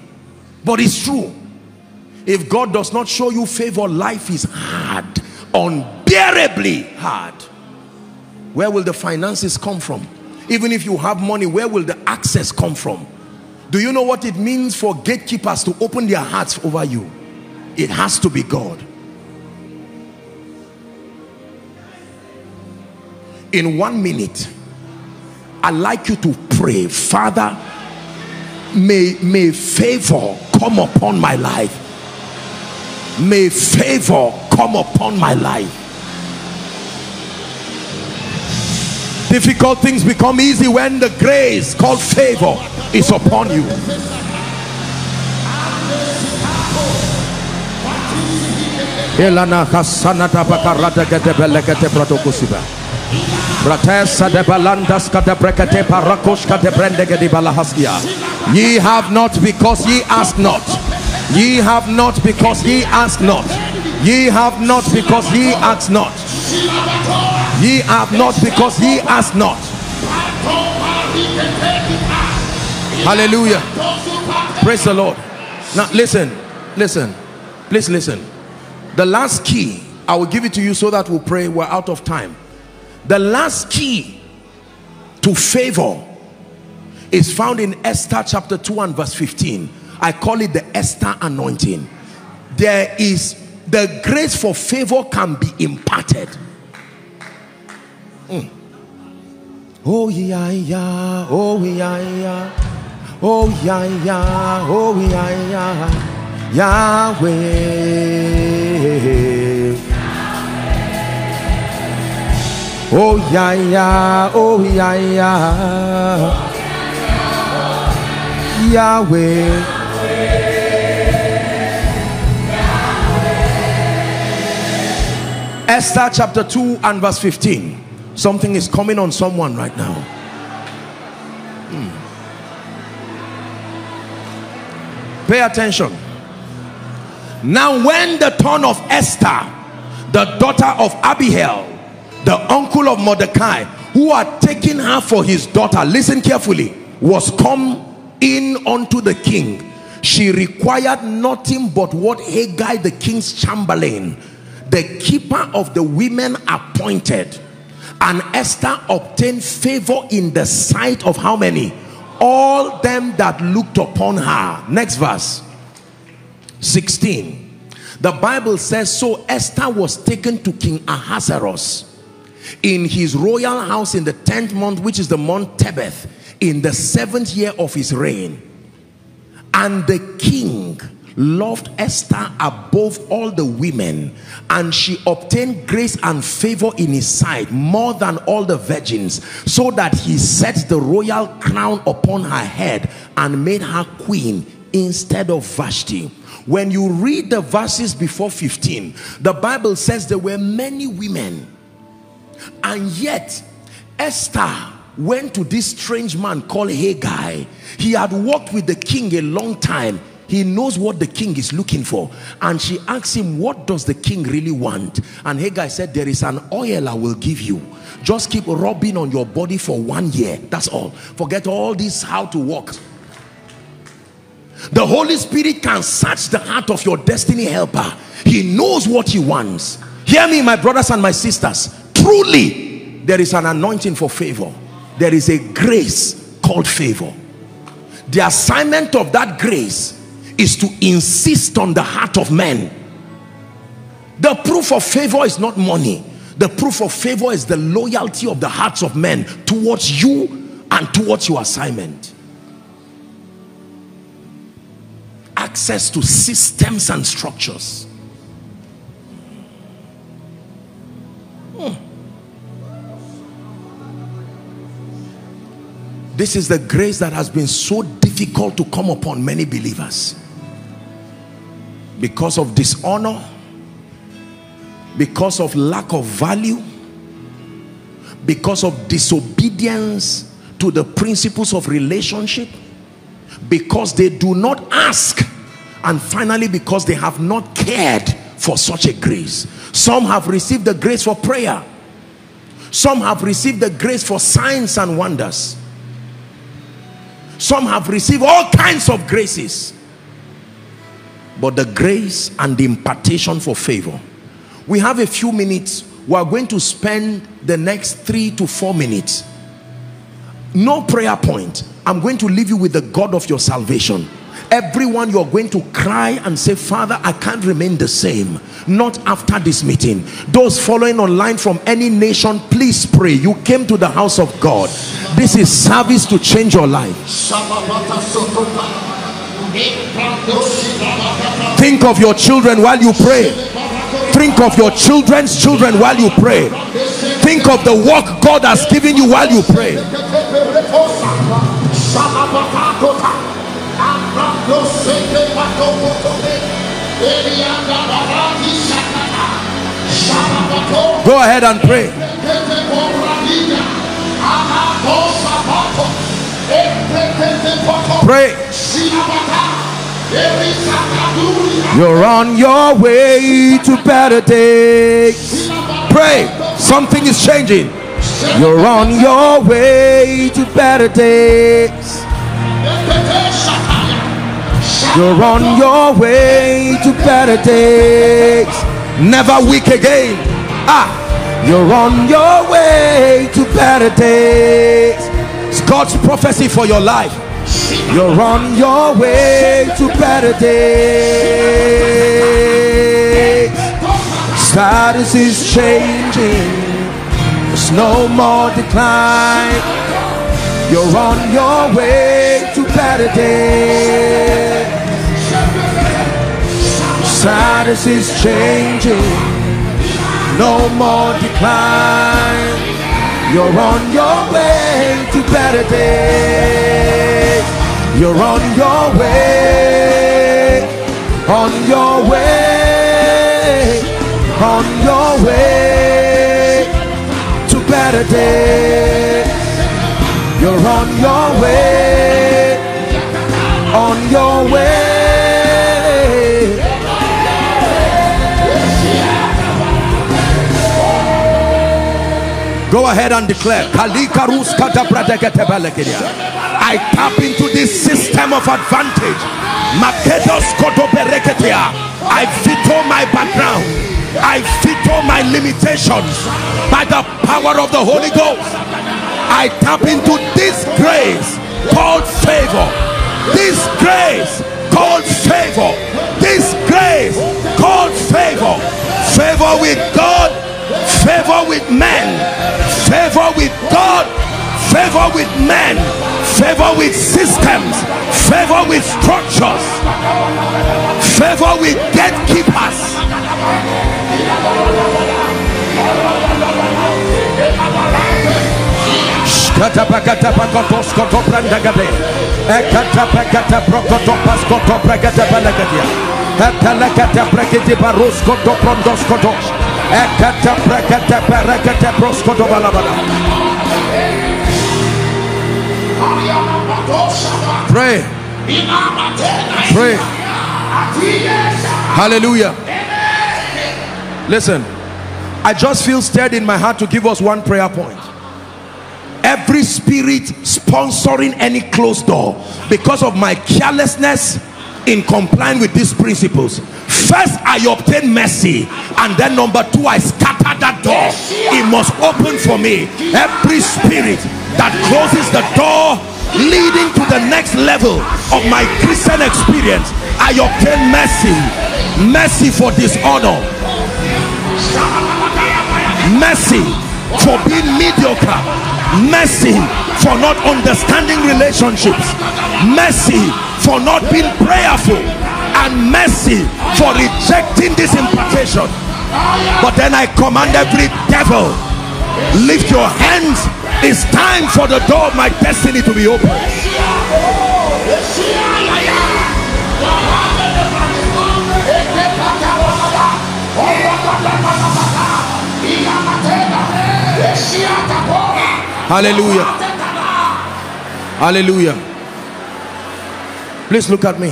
but it's true. If God does not show you favor, life is hard, unbearably hard. Where will the finances come from? Even if you have money, where will the access come from? Do you know what it means for gatekeepers to open their hearts over you? It has to be God. In 1 minute, I'd like you to pray, Father, may favor come upon my life. May favor come upon my life. Difficult things become easy when the grace called favor is upon you. Ye have not because ye ask not. Ye have not because ye ask not. Ye have not because ye ask not. Ye have not because ye ask not. Hallelujah. Praise the Lord. Now listen. Please listen. The last key, I will give it to you so that we'll pray. We're out of time. The last key to favor is found in Esther chapter 2 and verse 15. I call it the Esther anointing. There is the grace for favor can be imparted. Oh yeah, yeah, oh yeah, yeah, oh yeah, yeah, oh yeah, yeah, Yahweh. Oh yeah, yeah, oh yeah, yeah, Yahweh. Esther chapter 2 and verse 15. Something is coming on someone right now. Pay attention. Now when the turn of Esther, the daughter of Abihail, the uncle of Mordecai, who had taken her for his daughter, listen carefully, was come in unto the king, she required nothing but what Haggai, the king's chamberlain, the keeper of the women, appointed. And Esther obtained favor in the sight of how many? All them that looked upon her. Next verse, 16. The Bible says, so Esther was taken to King Ahasuerus in his royal house in the 10th month, which is the month Tebeth, in the 7th year of his reign. And the king loved Esther above all the women, and she obtained grace and favor in his sight more than all the virgins, so that he set the royal crown upon her head and made her queen instead of Vashti. When you read the verses before 15, the Bible says there were many women, and yet Esther went to this strange man called Haggai. He had worked with the king a long time. He knows what the king is looking for. And she asks him, what does the king really want? And Haggai said, there is an oil I will give you. Just keep rubbing on your body for 1 year. That's all. Forget all this how to walk. The Holy Spirit can search the heart of your destiny helper. He knows what he wants. Hear me, my brothers and my sisters. Truly, there is an anointing for favor. There is a grace called favor. The assignment of that grace is to insist on the heart of men. The proof of favor is not money. The proof of favor is the loyalty of the hearts of men towards you and towards your assignment. Access to systems and structures. This is the grace that has been so difficult to come upon many believers. Because of dishonor, because of lack of value, because of disobedience to the principles of relationship, because they do not ask, and finally because they have not cared for such a grace. Some have received the grace for prayer. Some have received the grace for signs and wonders. Some have received all kinds of graces. But the grace and the impartation for favor. We have a few minutes. We are going to spend the next 3 to 4 minutes. No prayer point. I'm going to leave you with the God of your salvation. Everyone, you're going to cry and say, Father, I can't remain the same. Not after this meeting. Those following online from any nation, please pray. You came to the house of God. This is service to change your life. Think of your children while you pray. Think of your children's children while you pray. Think of the work God has given you while you pray. Go ahead and pray. Pray. You're on your way to better days. Pray. Something is changing. You're on your way to better days. You're on your way to better days. Never weak again. Ah, you're on your way to better days. It's God's prophecy for your life. You're on your way to better days. Status is changing. There's no more decline. You're on your way to better days. Status is changing, no more decline. You're on your way to better days. You're on your way, on your way to better days. You're on your way, on your way. Go ahead and declare, I tap into this system of advantage. I veto my background. I veto my limitations. By the power of the Holy Ghost, I tap into this grace called favor. This grace called favor. This grace called favor. Favor with God, favor with men. Favor with God, favor with men, favor with systems, favor with structures, favor with gatekeepers. Pray. Pray. Hallelujah. Listen, I just feel stirred in my heart to give us one prayer point. Every spirit sponsoring any closed door because of my carelessness in complying with these principles, first I obtain mercy, and then number two, I scatter that door. It must open for me. Every spirit that closes the door leading to the next level of my Christian experience, I obtain mercy. Mercy for dishonor, mercy for being mediocre, mercy for not understanding relationships, mercy for not being prayerful, and mercy for rejecting this impartation. But then I command every devil, lift your hands. It's time for the door of my destiny to be opened. Hallelujah. Hallelujah. Please look at me.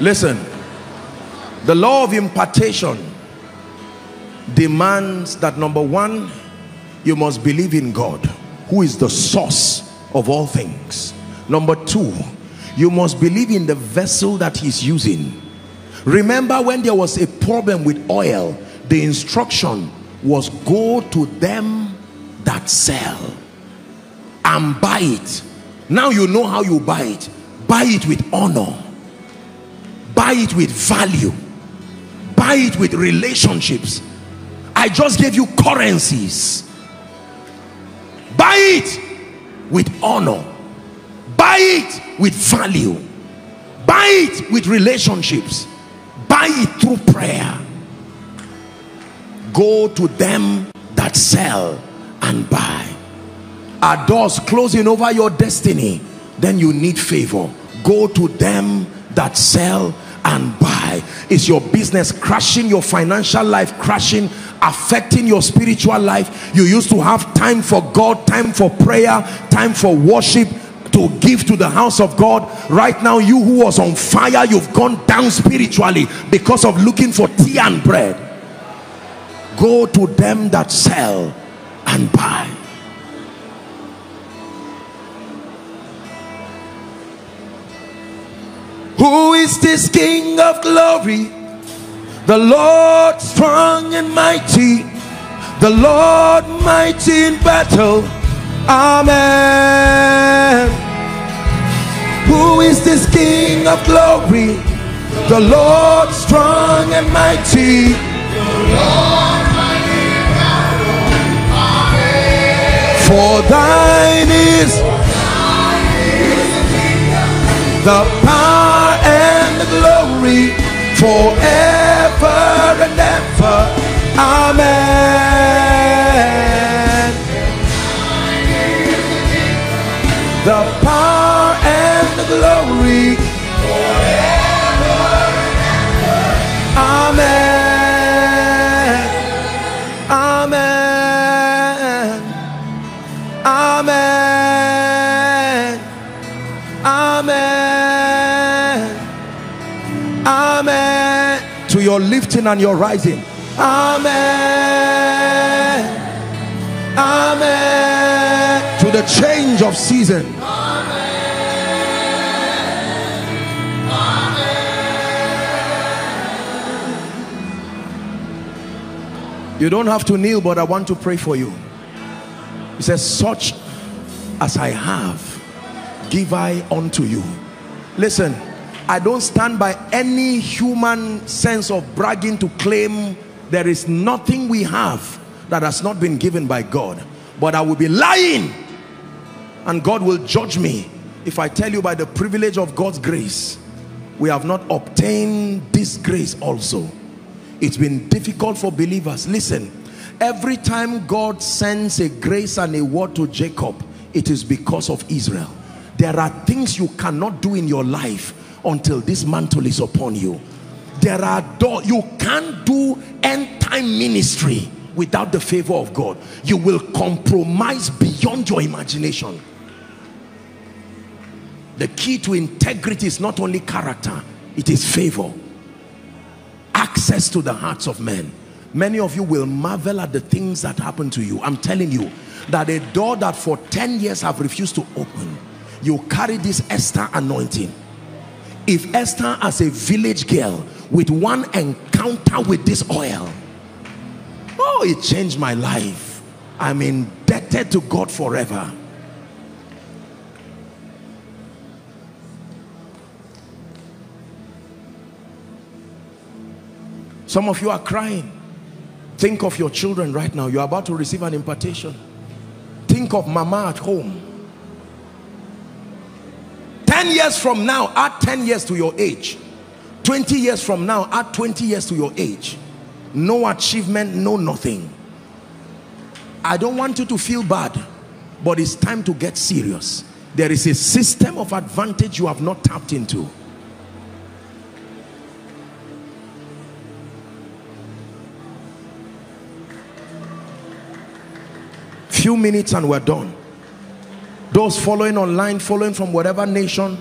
Listen, the law of impartation demands that, number one, you must believe in God, who is the source of all things. Number two, you must believe in the vessel that he's using. Remember when there was a problem with oil, the instruction was go to them that sell and buy it. Now you know how you buy it. Buy it with honor. Buy it with value. Buy it with relationships. I just gave you currencies. Buy it with honor. Buy it with value. Buy it with relationships. Buy it through prayer. Go to them that sell and buy. Are doors closing over your destiny? Then you need favor. Go to them that sell and buy. Is your business crashing? Your financial life crashing? Affecting your spiritual life? You used to have time for God, time for prayer, time for worship, to give to the house of God. Right now, you who was on fire, you've gone down spiritually because of looking for tea and bread. Go to them that sell and buy. Who is this King of glory? The Lord strong and mighty, the Lord mighty in battle. Amen. Who is this King of glory? The Lord strong and mighty, the Lord mighty in battle. Amen. For thine is the power and the glory, forever and ever. Amen. The power and the glory, forever and ever. Amen. Amen. Amen. Amen. Amen. To your lifting and your rising. Amen. Amen. To the change of season. Amen. Amen. You don't have to kneel, but I want to pray for you. He says, such as I have, give I unto you. Listen, I don't stand by any human sense of bragging to claim there is nothing we have that has not been given by God. But I will be lying, and God will judge me if I tell you by the privilege of God's grace, we have not obtained this grace also. It's been difficult for believers. Listen, every time God sends a grace and a word to Jacob, it is because of Israel. There are things you cannot do in your life until this mantle is upon you. There are doors. You can't do end time ministry without the favor of God. You will compromise beyond your imagination. The key to integrity is not only character, It is favor, access to the hearts of men. Many of you will marvel at the things that happen to you. I'm telling you that a door that for 10 years have refused to open, you carry this Esther anointing. If Esther as a village girl with one encounter with this oil, oh, it changed my life. I'm indebted to God forever. Some of you are crying. Think of your children right now. You're about to receive an impartation. Think of mama at home. 10 years from now, add 10 years to your age. 20 years from now, add 20 years to your age. No achievement, no nothing. I don't want you to feel bad, but it's time to get serious. There is a system of advantage you have not tapped into. Few minutes and we're done. Those following online, following from whatever nation,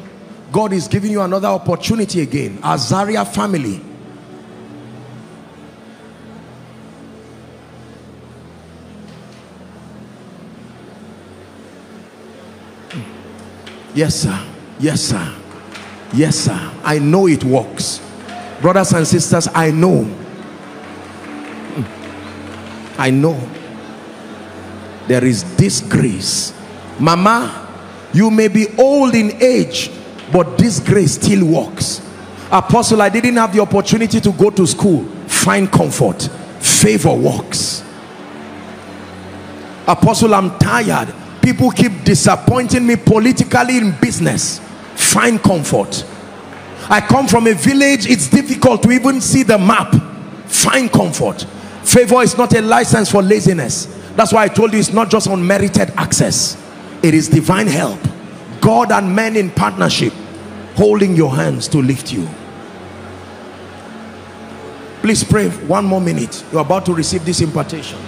God is giving you another opportunity again. Azaria family. Yes, sir. Yes, sir. Yes, sir. I know it works. Brothers and sisters, I know. I know. There is this grace. Mama, you may be old in age, but this grace still works. Apostle, I didn't have the opportunity to go to school. Find comfort. Favor works. Apostle, I'm tired. People keep disappointing me politically, in business. Find comfort. I come from a village, it's difficult to even see the map. Find comfort. Favor is not a license for laziness. That's why I told you it's not just unmerited access. It is divine help. God and men in partnership, holding your hands to lift you. Please pray one more minute. You're about to receive this impartation.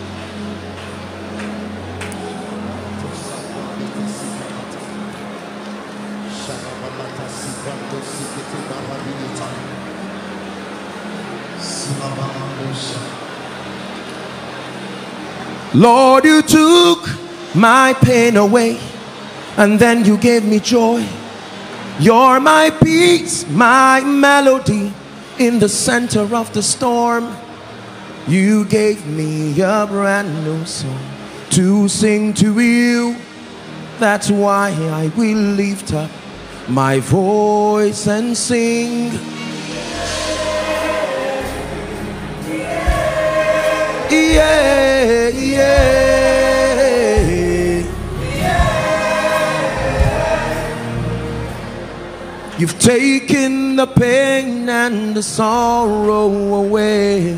Lord, you took my pain away, and then you gave me joy. You're my peace, my melody in the center of the storm. You gave me a brand new song to sing to you. That's why I will lift up my voice and sing. Yeah, yeah, yeah. You've taken the pain and the sorrow away.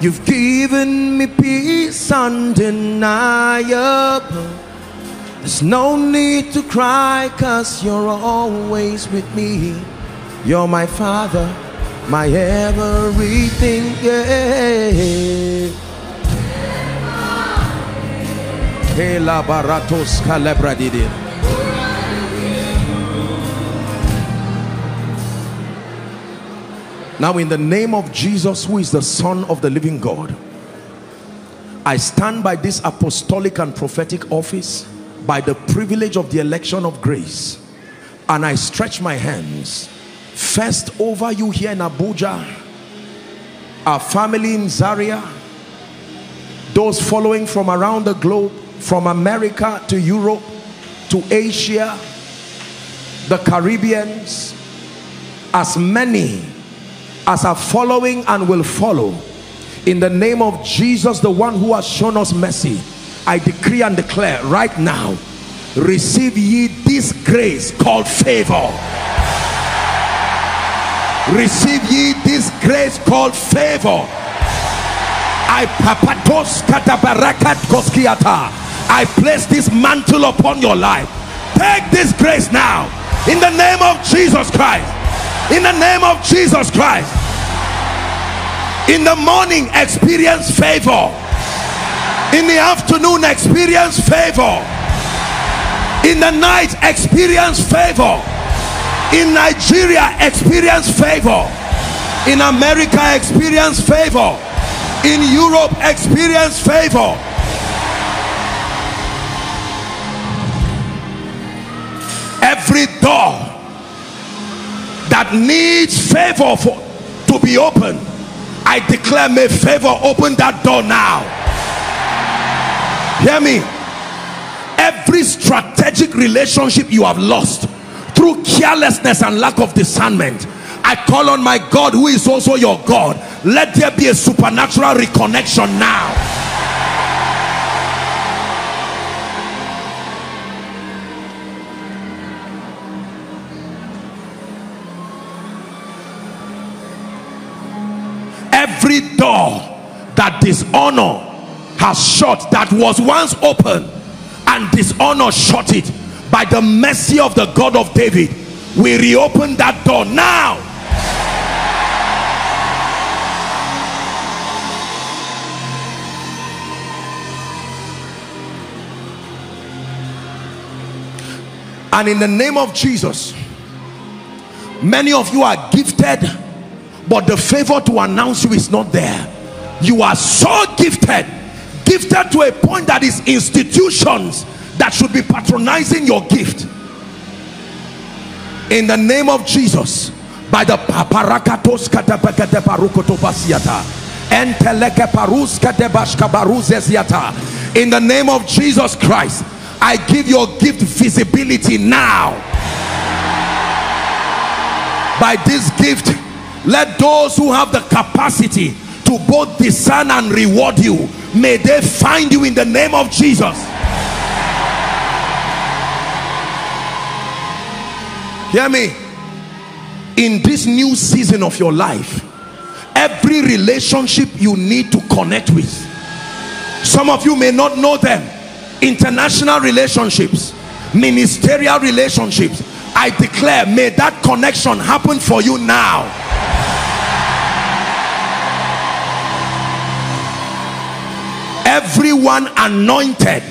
You've given me peace undeniable. There's no need to cry, 'cause you're always with me. You're my Father, my everything. Yeah. Now in the name of Jesus, who is the Son of the living God, I stand by this apostolic and prophetic office, by the privilege of the election of grace, and I stretch my hands first over you here in Abuja, our family in Zaria, those following from around the globe, from America to Europe to Asia, the Caribbeans, as many as are following and will follow. In the name of Jesus, the one who has shown us mercy, I decree and declare right now, receive ye this grace called favor. Receive ye this grace called favor. I place this mantle upon your life. Take this grace now, in the name of Jesus Christ. In the name of Jesus Christ. In the morning, experience favor. In the afternoon, experience favor. In the night, experience favor. In Nigeria, experience favor. In America, experience favor. In Europe, experience favor. Every door that needs favor to be opened, I declare, may favor open that door now. Hear me. Every strategic relationship you have lost through carelessness and lack of discernment, I call on my God, who is also your God. Let there be a supernatural reconnection now. Every door that dishonor has shut, that was once open and dishonor shut it, by the mercy of the God of David, we reopen that door now. And in the name of Jesus, many of you are gifted, but the favor to announce you is not there. You are so gifted, gifted to a point that is institutions that should be patronizing your gift. In the name of Jesus, by the paparakatos katapakate parukotobasiata enteleke paruska debashkabaruzesiata, in the name of Jesus Christ, I give your gift visibility now. By this gift, let those who have the capacity to both discern and reward you, may they find you in the name of Jesus. Hear me. In this new season of your life, every relationship you need to connect with, some of you may not know them, international relationships, ministerial relationships, I declare, may that connection happen for you now. Everyone anointed,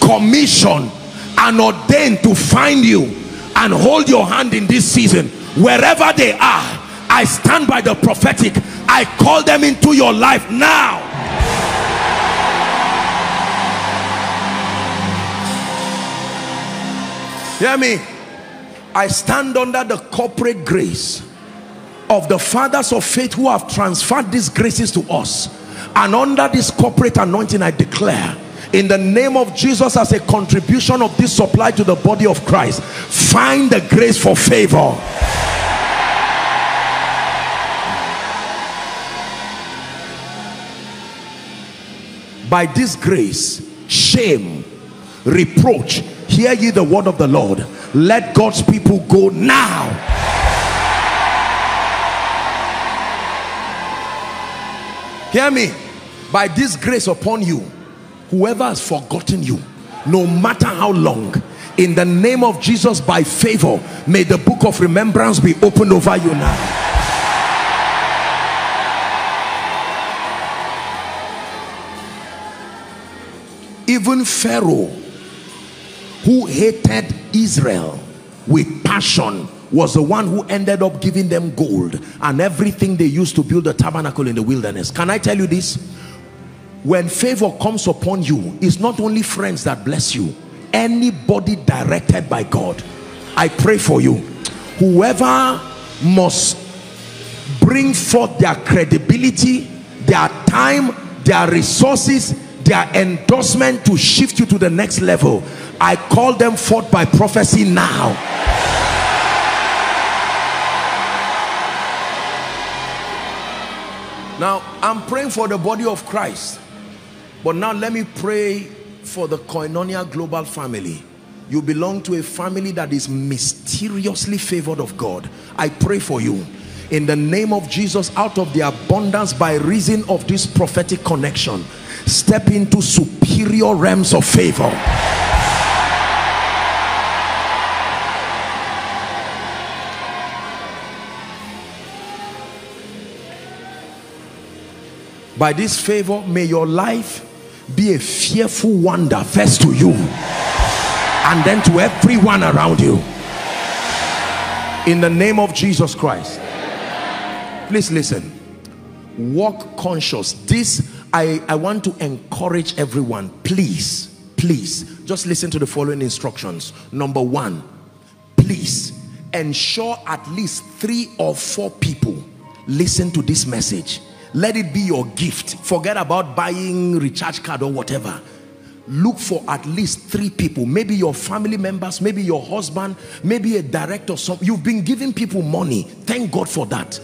commissioned and ordained to find you and hold your hand in this season, wherever they are, I stand by the prophetic. I call them into your life now. Hear me. I stand under the corporate grace of the fathers of faith who have transferred these graces to us, and under this corporate anointing, I declare, in the name of Jesus, as a contribution of this supply to the body of Christ, find the grace for favor. By this grace, shame, reproach, hear ye the word of the Lord. Let God's people go now. Hear me. By this grace upon you, whoever has forgotten you, no matter how long, in the name of Jesus, by favor, may the book of remembrance be opened over you now. Even Pharaoh, who hated Israel with passion, was the one who ended up giving them gold and everything they used to build the tabernacle in the wilderness. Can I tell you this? When favor comes upon you, it's not only friends that bless you, anybody directed by God. I pray for you. Whoever must bring forth their credibility, their time, their resources, their endorsement to shift you to the next level, I call them forth by prophecy now. Now, I'm praying for the body of Christ. But now let me pray for the Koinonia Global Family. You belong to a family that is mysteriously favored of God. I pray for you. In the name of Jesus, out of the abundance by reason of this prophetic connection, step into superior realms of favor. By this favor, may your life be a fearful wonder, first to you and then to everyone around you. in the name of Jesus Christ. Please listen. Walk conscious. This, I want to encourage everyone. Please, please, just listen to the following instructions. Number one, please ensure at least 3 or 4 people listen to this message. Let it be your gift. Forget about buying recharge card or whatever. Look for at least 3 people, maybe your family members, maybe your husband, maybe a director. You've been giving people money. Thank God for that.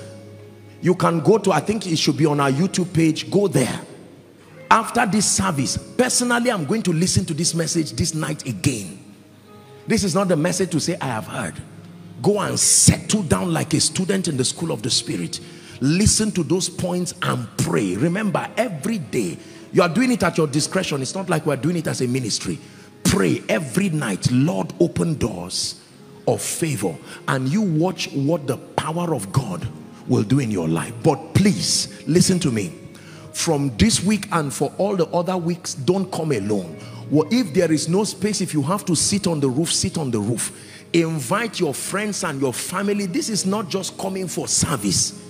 You can go to, I think it should be on our YouTube page. Go there. After this service, personally, I'm going to listen to this message this night again. This is not the message to say I have heard. Go and settle down like a student in the school of the Spirit. Listen to those points and pray. Remember, every day, you are doing it at your discretion. It's not like we're doing it as a ministry. Pray every night. Lord, open doors of favor. And you watch what the power of God will do in your life. But please, listen to me. From this week and for all the other weeks, don't come alone. Well, if there is no space, if you have to sit on the roof, sit on the roof. Invite your friends and your family. This is not just coming for service.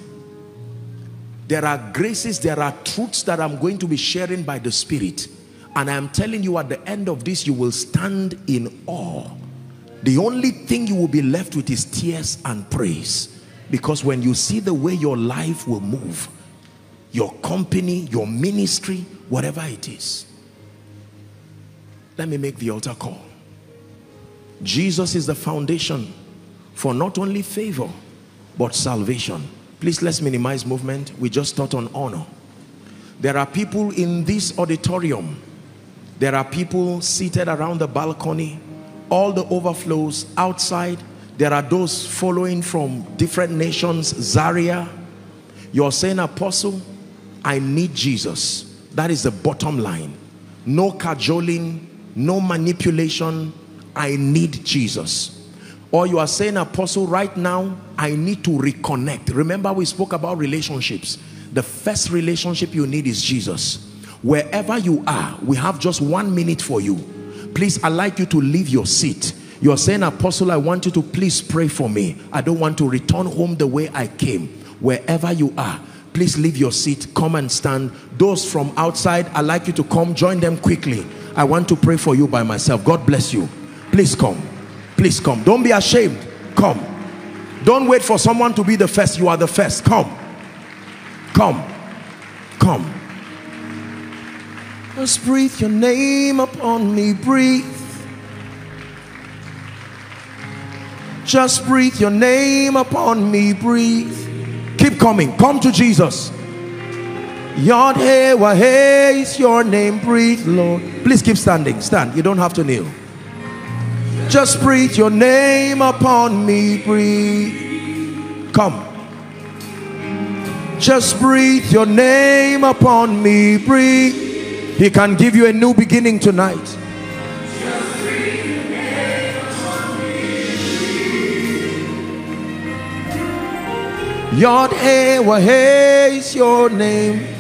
There are graces, there are truths that I'm going to be sharing by the Spirit. And I'm telling you, at the end of this, you will stand in awe. The only thing you will be left with is tears and praise. Because when you see the way your life will move, your company, your ministry, whatever it is. Let me make the altar call. Jesus is the foundation for not only favor, but salvation. Please, let's minimize movement. We just thought on honor. There are people in this auditorium. There are people seated around the balcony. All the overflows outside. There are those following from different nations. Zaria. You're saying, Apostle, I need Jesus. That is the bottom line. No cajoling. No manipulation. I need Jesus. Or you are saying, Apostle, right now, I need to reconnect. Remember, we spoke about relationships. The first relationship you need is Jesus. Wherever you are, we have just 1 minute for you. Please, I'd like you to leave your seat. You are saying, Apostle, I want you to please pray for me. I don't want to return home the way I came. Wherever you are, please leave your seat. Come and stand. Those from outside, I'd like you to come. Join them quickly. I want to pray for you by myself. God bless you. Please come. Please come. Don't be ashamed. Come. Don't wait for someone to be the first. You are the first. Come. Come. Come. Just breathe your name upon me. Breathe. Just breathe your name upon me. Breathe. Keep coming. Come to Jesus. Yod Heh Wah Heh is your name. Breathe, Lord. Please keep standing. Stand. You don't have to kneel. Just breathe your name upon me, breathe. Come. Just breathe your name upon me, breathe. He can give you a new beginning tonight. Just breathe your name upon me, breathe. Yod Heh Wah Heh is your name.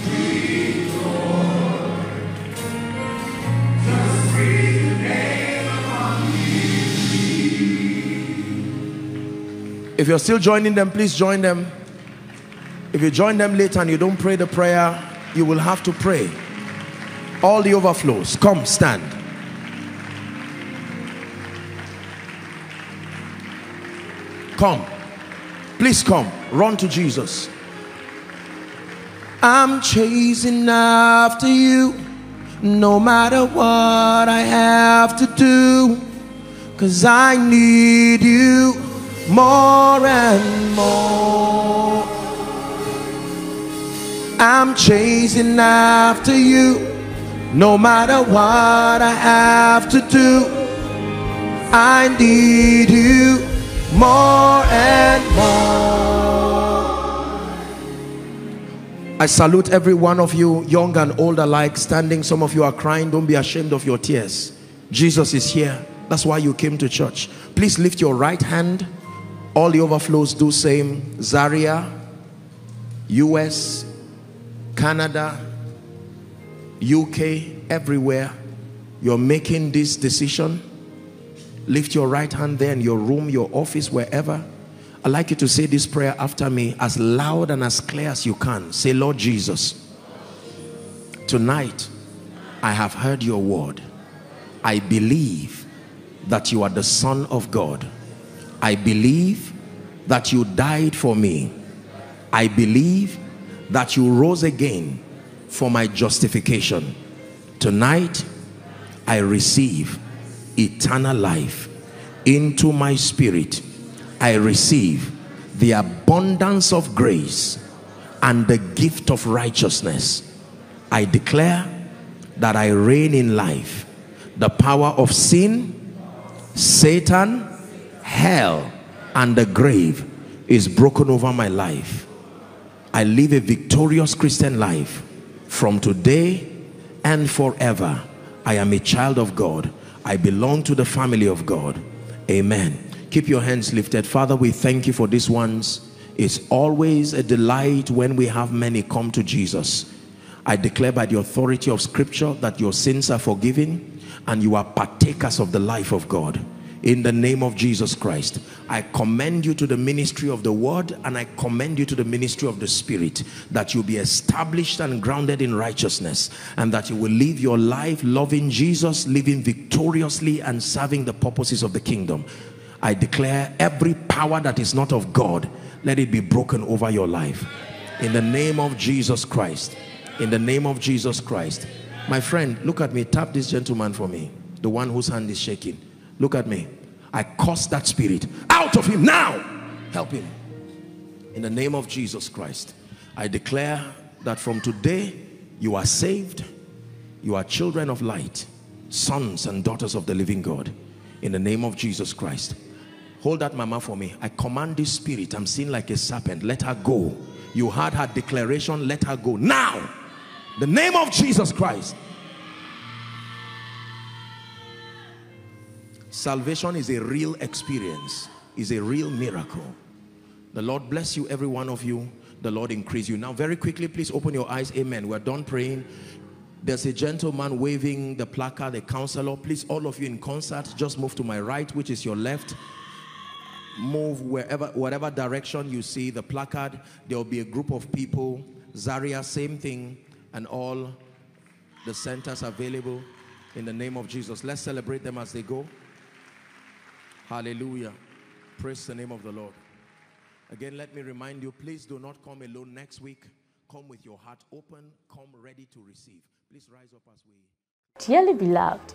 If you're still joining them, please join them. If you join them later and you don't pray the prayer, you will have to pray. All the overflows, come stand. Come. Please come. Run to Jesus. I'm chasing after you, no matter what I have to do, 'cause I need you more and more. I'm chasing after you, no matter what I have to do. I need you more and more. I salute every one of you, young and old alike, standing. Some of you are crying. Don't be ashamed of your tears. Jesus is here. That's why you came to church. Please lift your right hand. All the overflows do same. Zaria, US, Canada, UK, everywhere. You're making this decision. Lift your right hand there in your room, your office, wherever. I'd like you to say this prayer after me as loud and as clear as you can. Say, Lord Jesus, tonight I have heard your word. I believe that you are the Son of God. I believe that you died for me. I believe that you rose again for my justification. Tonight I receive eternal life into my spirit. I receive the abundance of grace and the gift of righteousness. I declare that I reign in life. The power of sin, Satan, hell, and the grave is broken over my life. I live a victorious Christian life. From today and forever, I am a child of God. I belong to the family of God. Amen. Keep your hands lifted. Father, we thank you for these ones. It's always a delight when we have many come to Jesus. I declare by the authority of Scripture that your sins are forgiven and you are partakers of the life of God. In the name of Jesus Christ, I commend you to the ministry of the word, and I commend you to the ministry of the spirit, that you be established and grounded in righteousness, and that you will live your life loving Jesus, living victoriously and serving the purposes of the kingdom. I declare every power that is not of God, let it be broken over your life. In the name of Jesus Christ. In the name of Jesus Christ. My friend, look at me. Tap this gentleman for me. The one whose hand is shaking. Look at me. I cast that spirit out of him now. Help him. In the name of Jesus Christ. I declare that from today, you are saved. You are children of light, sons and daughters of the living God. In the name of Jesus Christ. Hold that mama for me. I command this spirit. I'm seeing like a serpent. Let her go. You heard her declaration. Let her go now. The name of Jesus Christ. Salvation is a real experience, is a real miracle. The Lord bless you, every one of you. The Lord increase you. Now, very quickly, please open your eyes. Amen. We're done praying. There's a gentleman waving the placard, the counselor. Please, all of you in concert, just move to my right, which is your left. Move wherever, whatever direction you see the placard. There will be a group of people. Zaria, same thing. And all the centers available in the name of Jesus. Let's celebrate them as they go. Hallelujah. Praise the name of the Lord. Again, let me remind you, please do not come alone next week. Come with your heart open. Come ready to receive. Please rise up as we... Dearly beloved,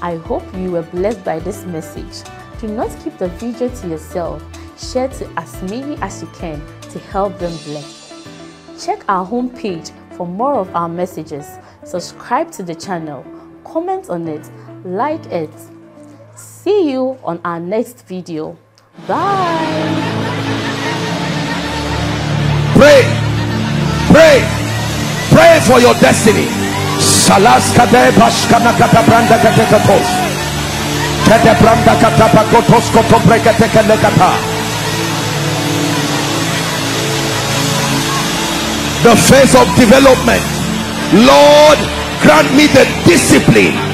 I hope you were blessed by this message. Do not keep the video to yourself. Share to as many as you can to help them bless. Check our homepage for more of our messages. Subscribe to the channel. Comment on it. Like it. See you on our next video. Bye. Pray, pray, pray for your destiny. The phase of development. Lord, grant me the discipline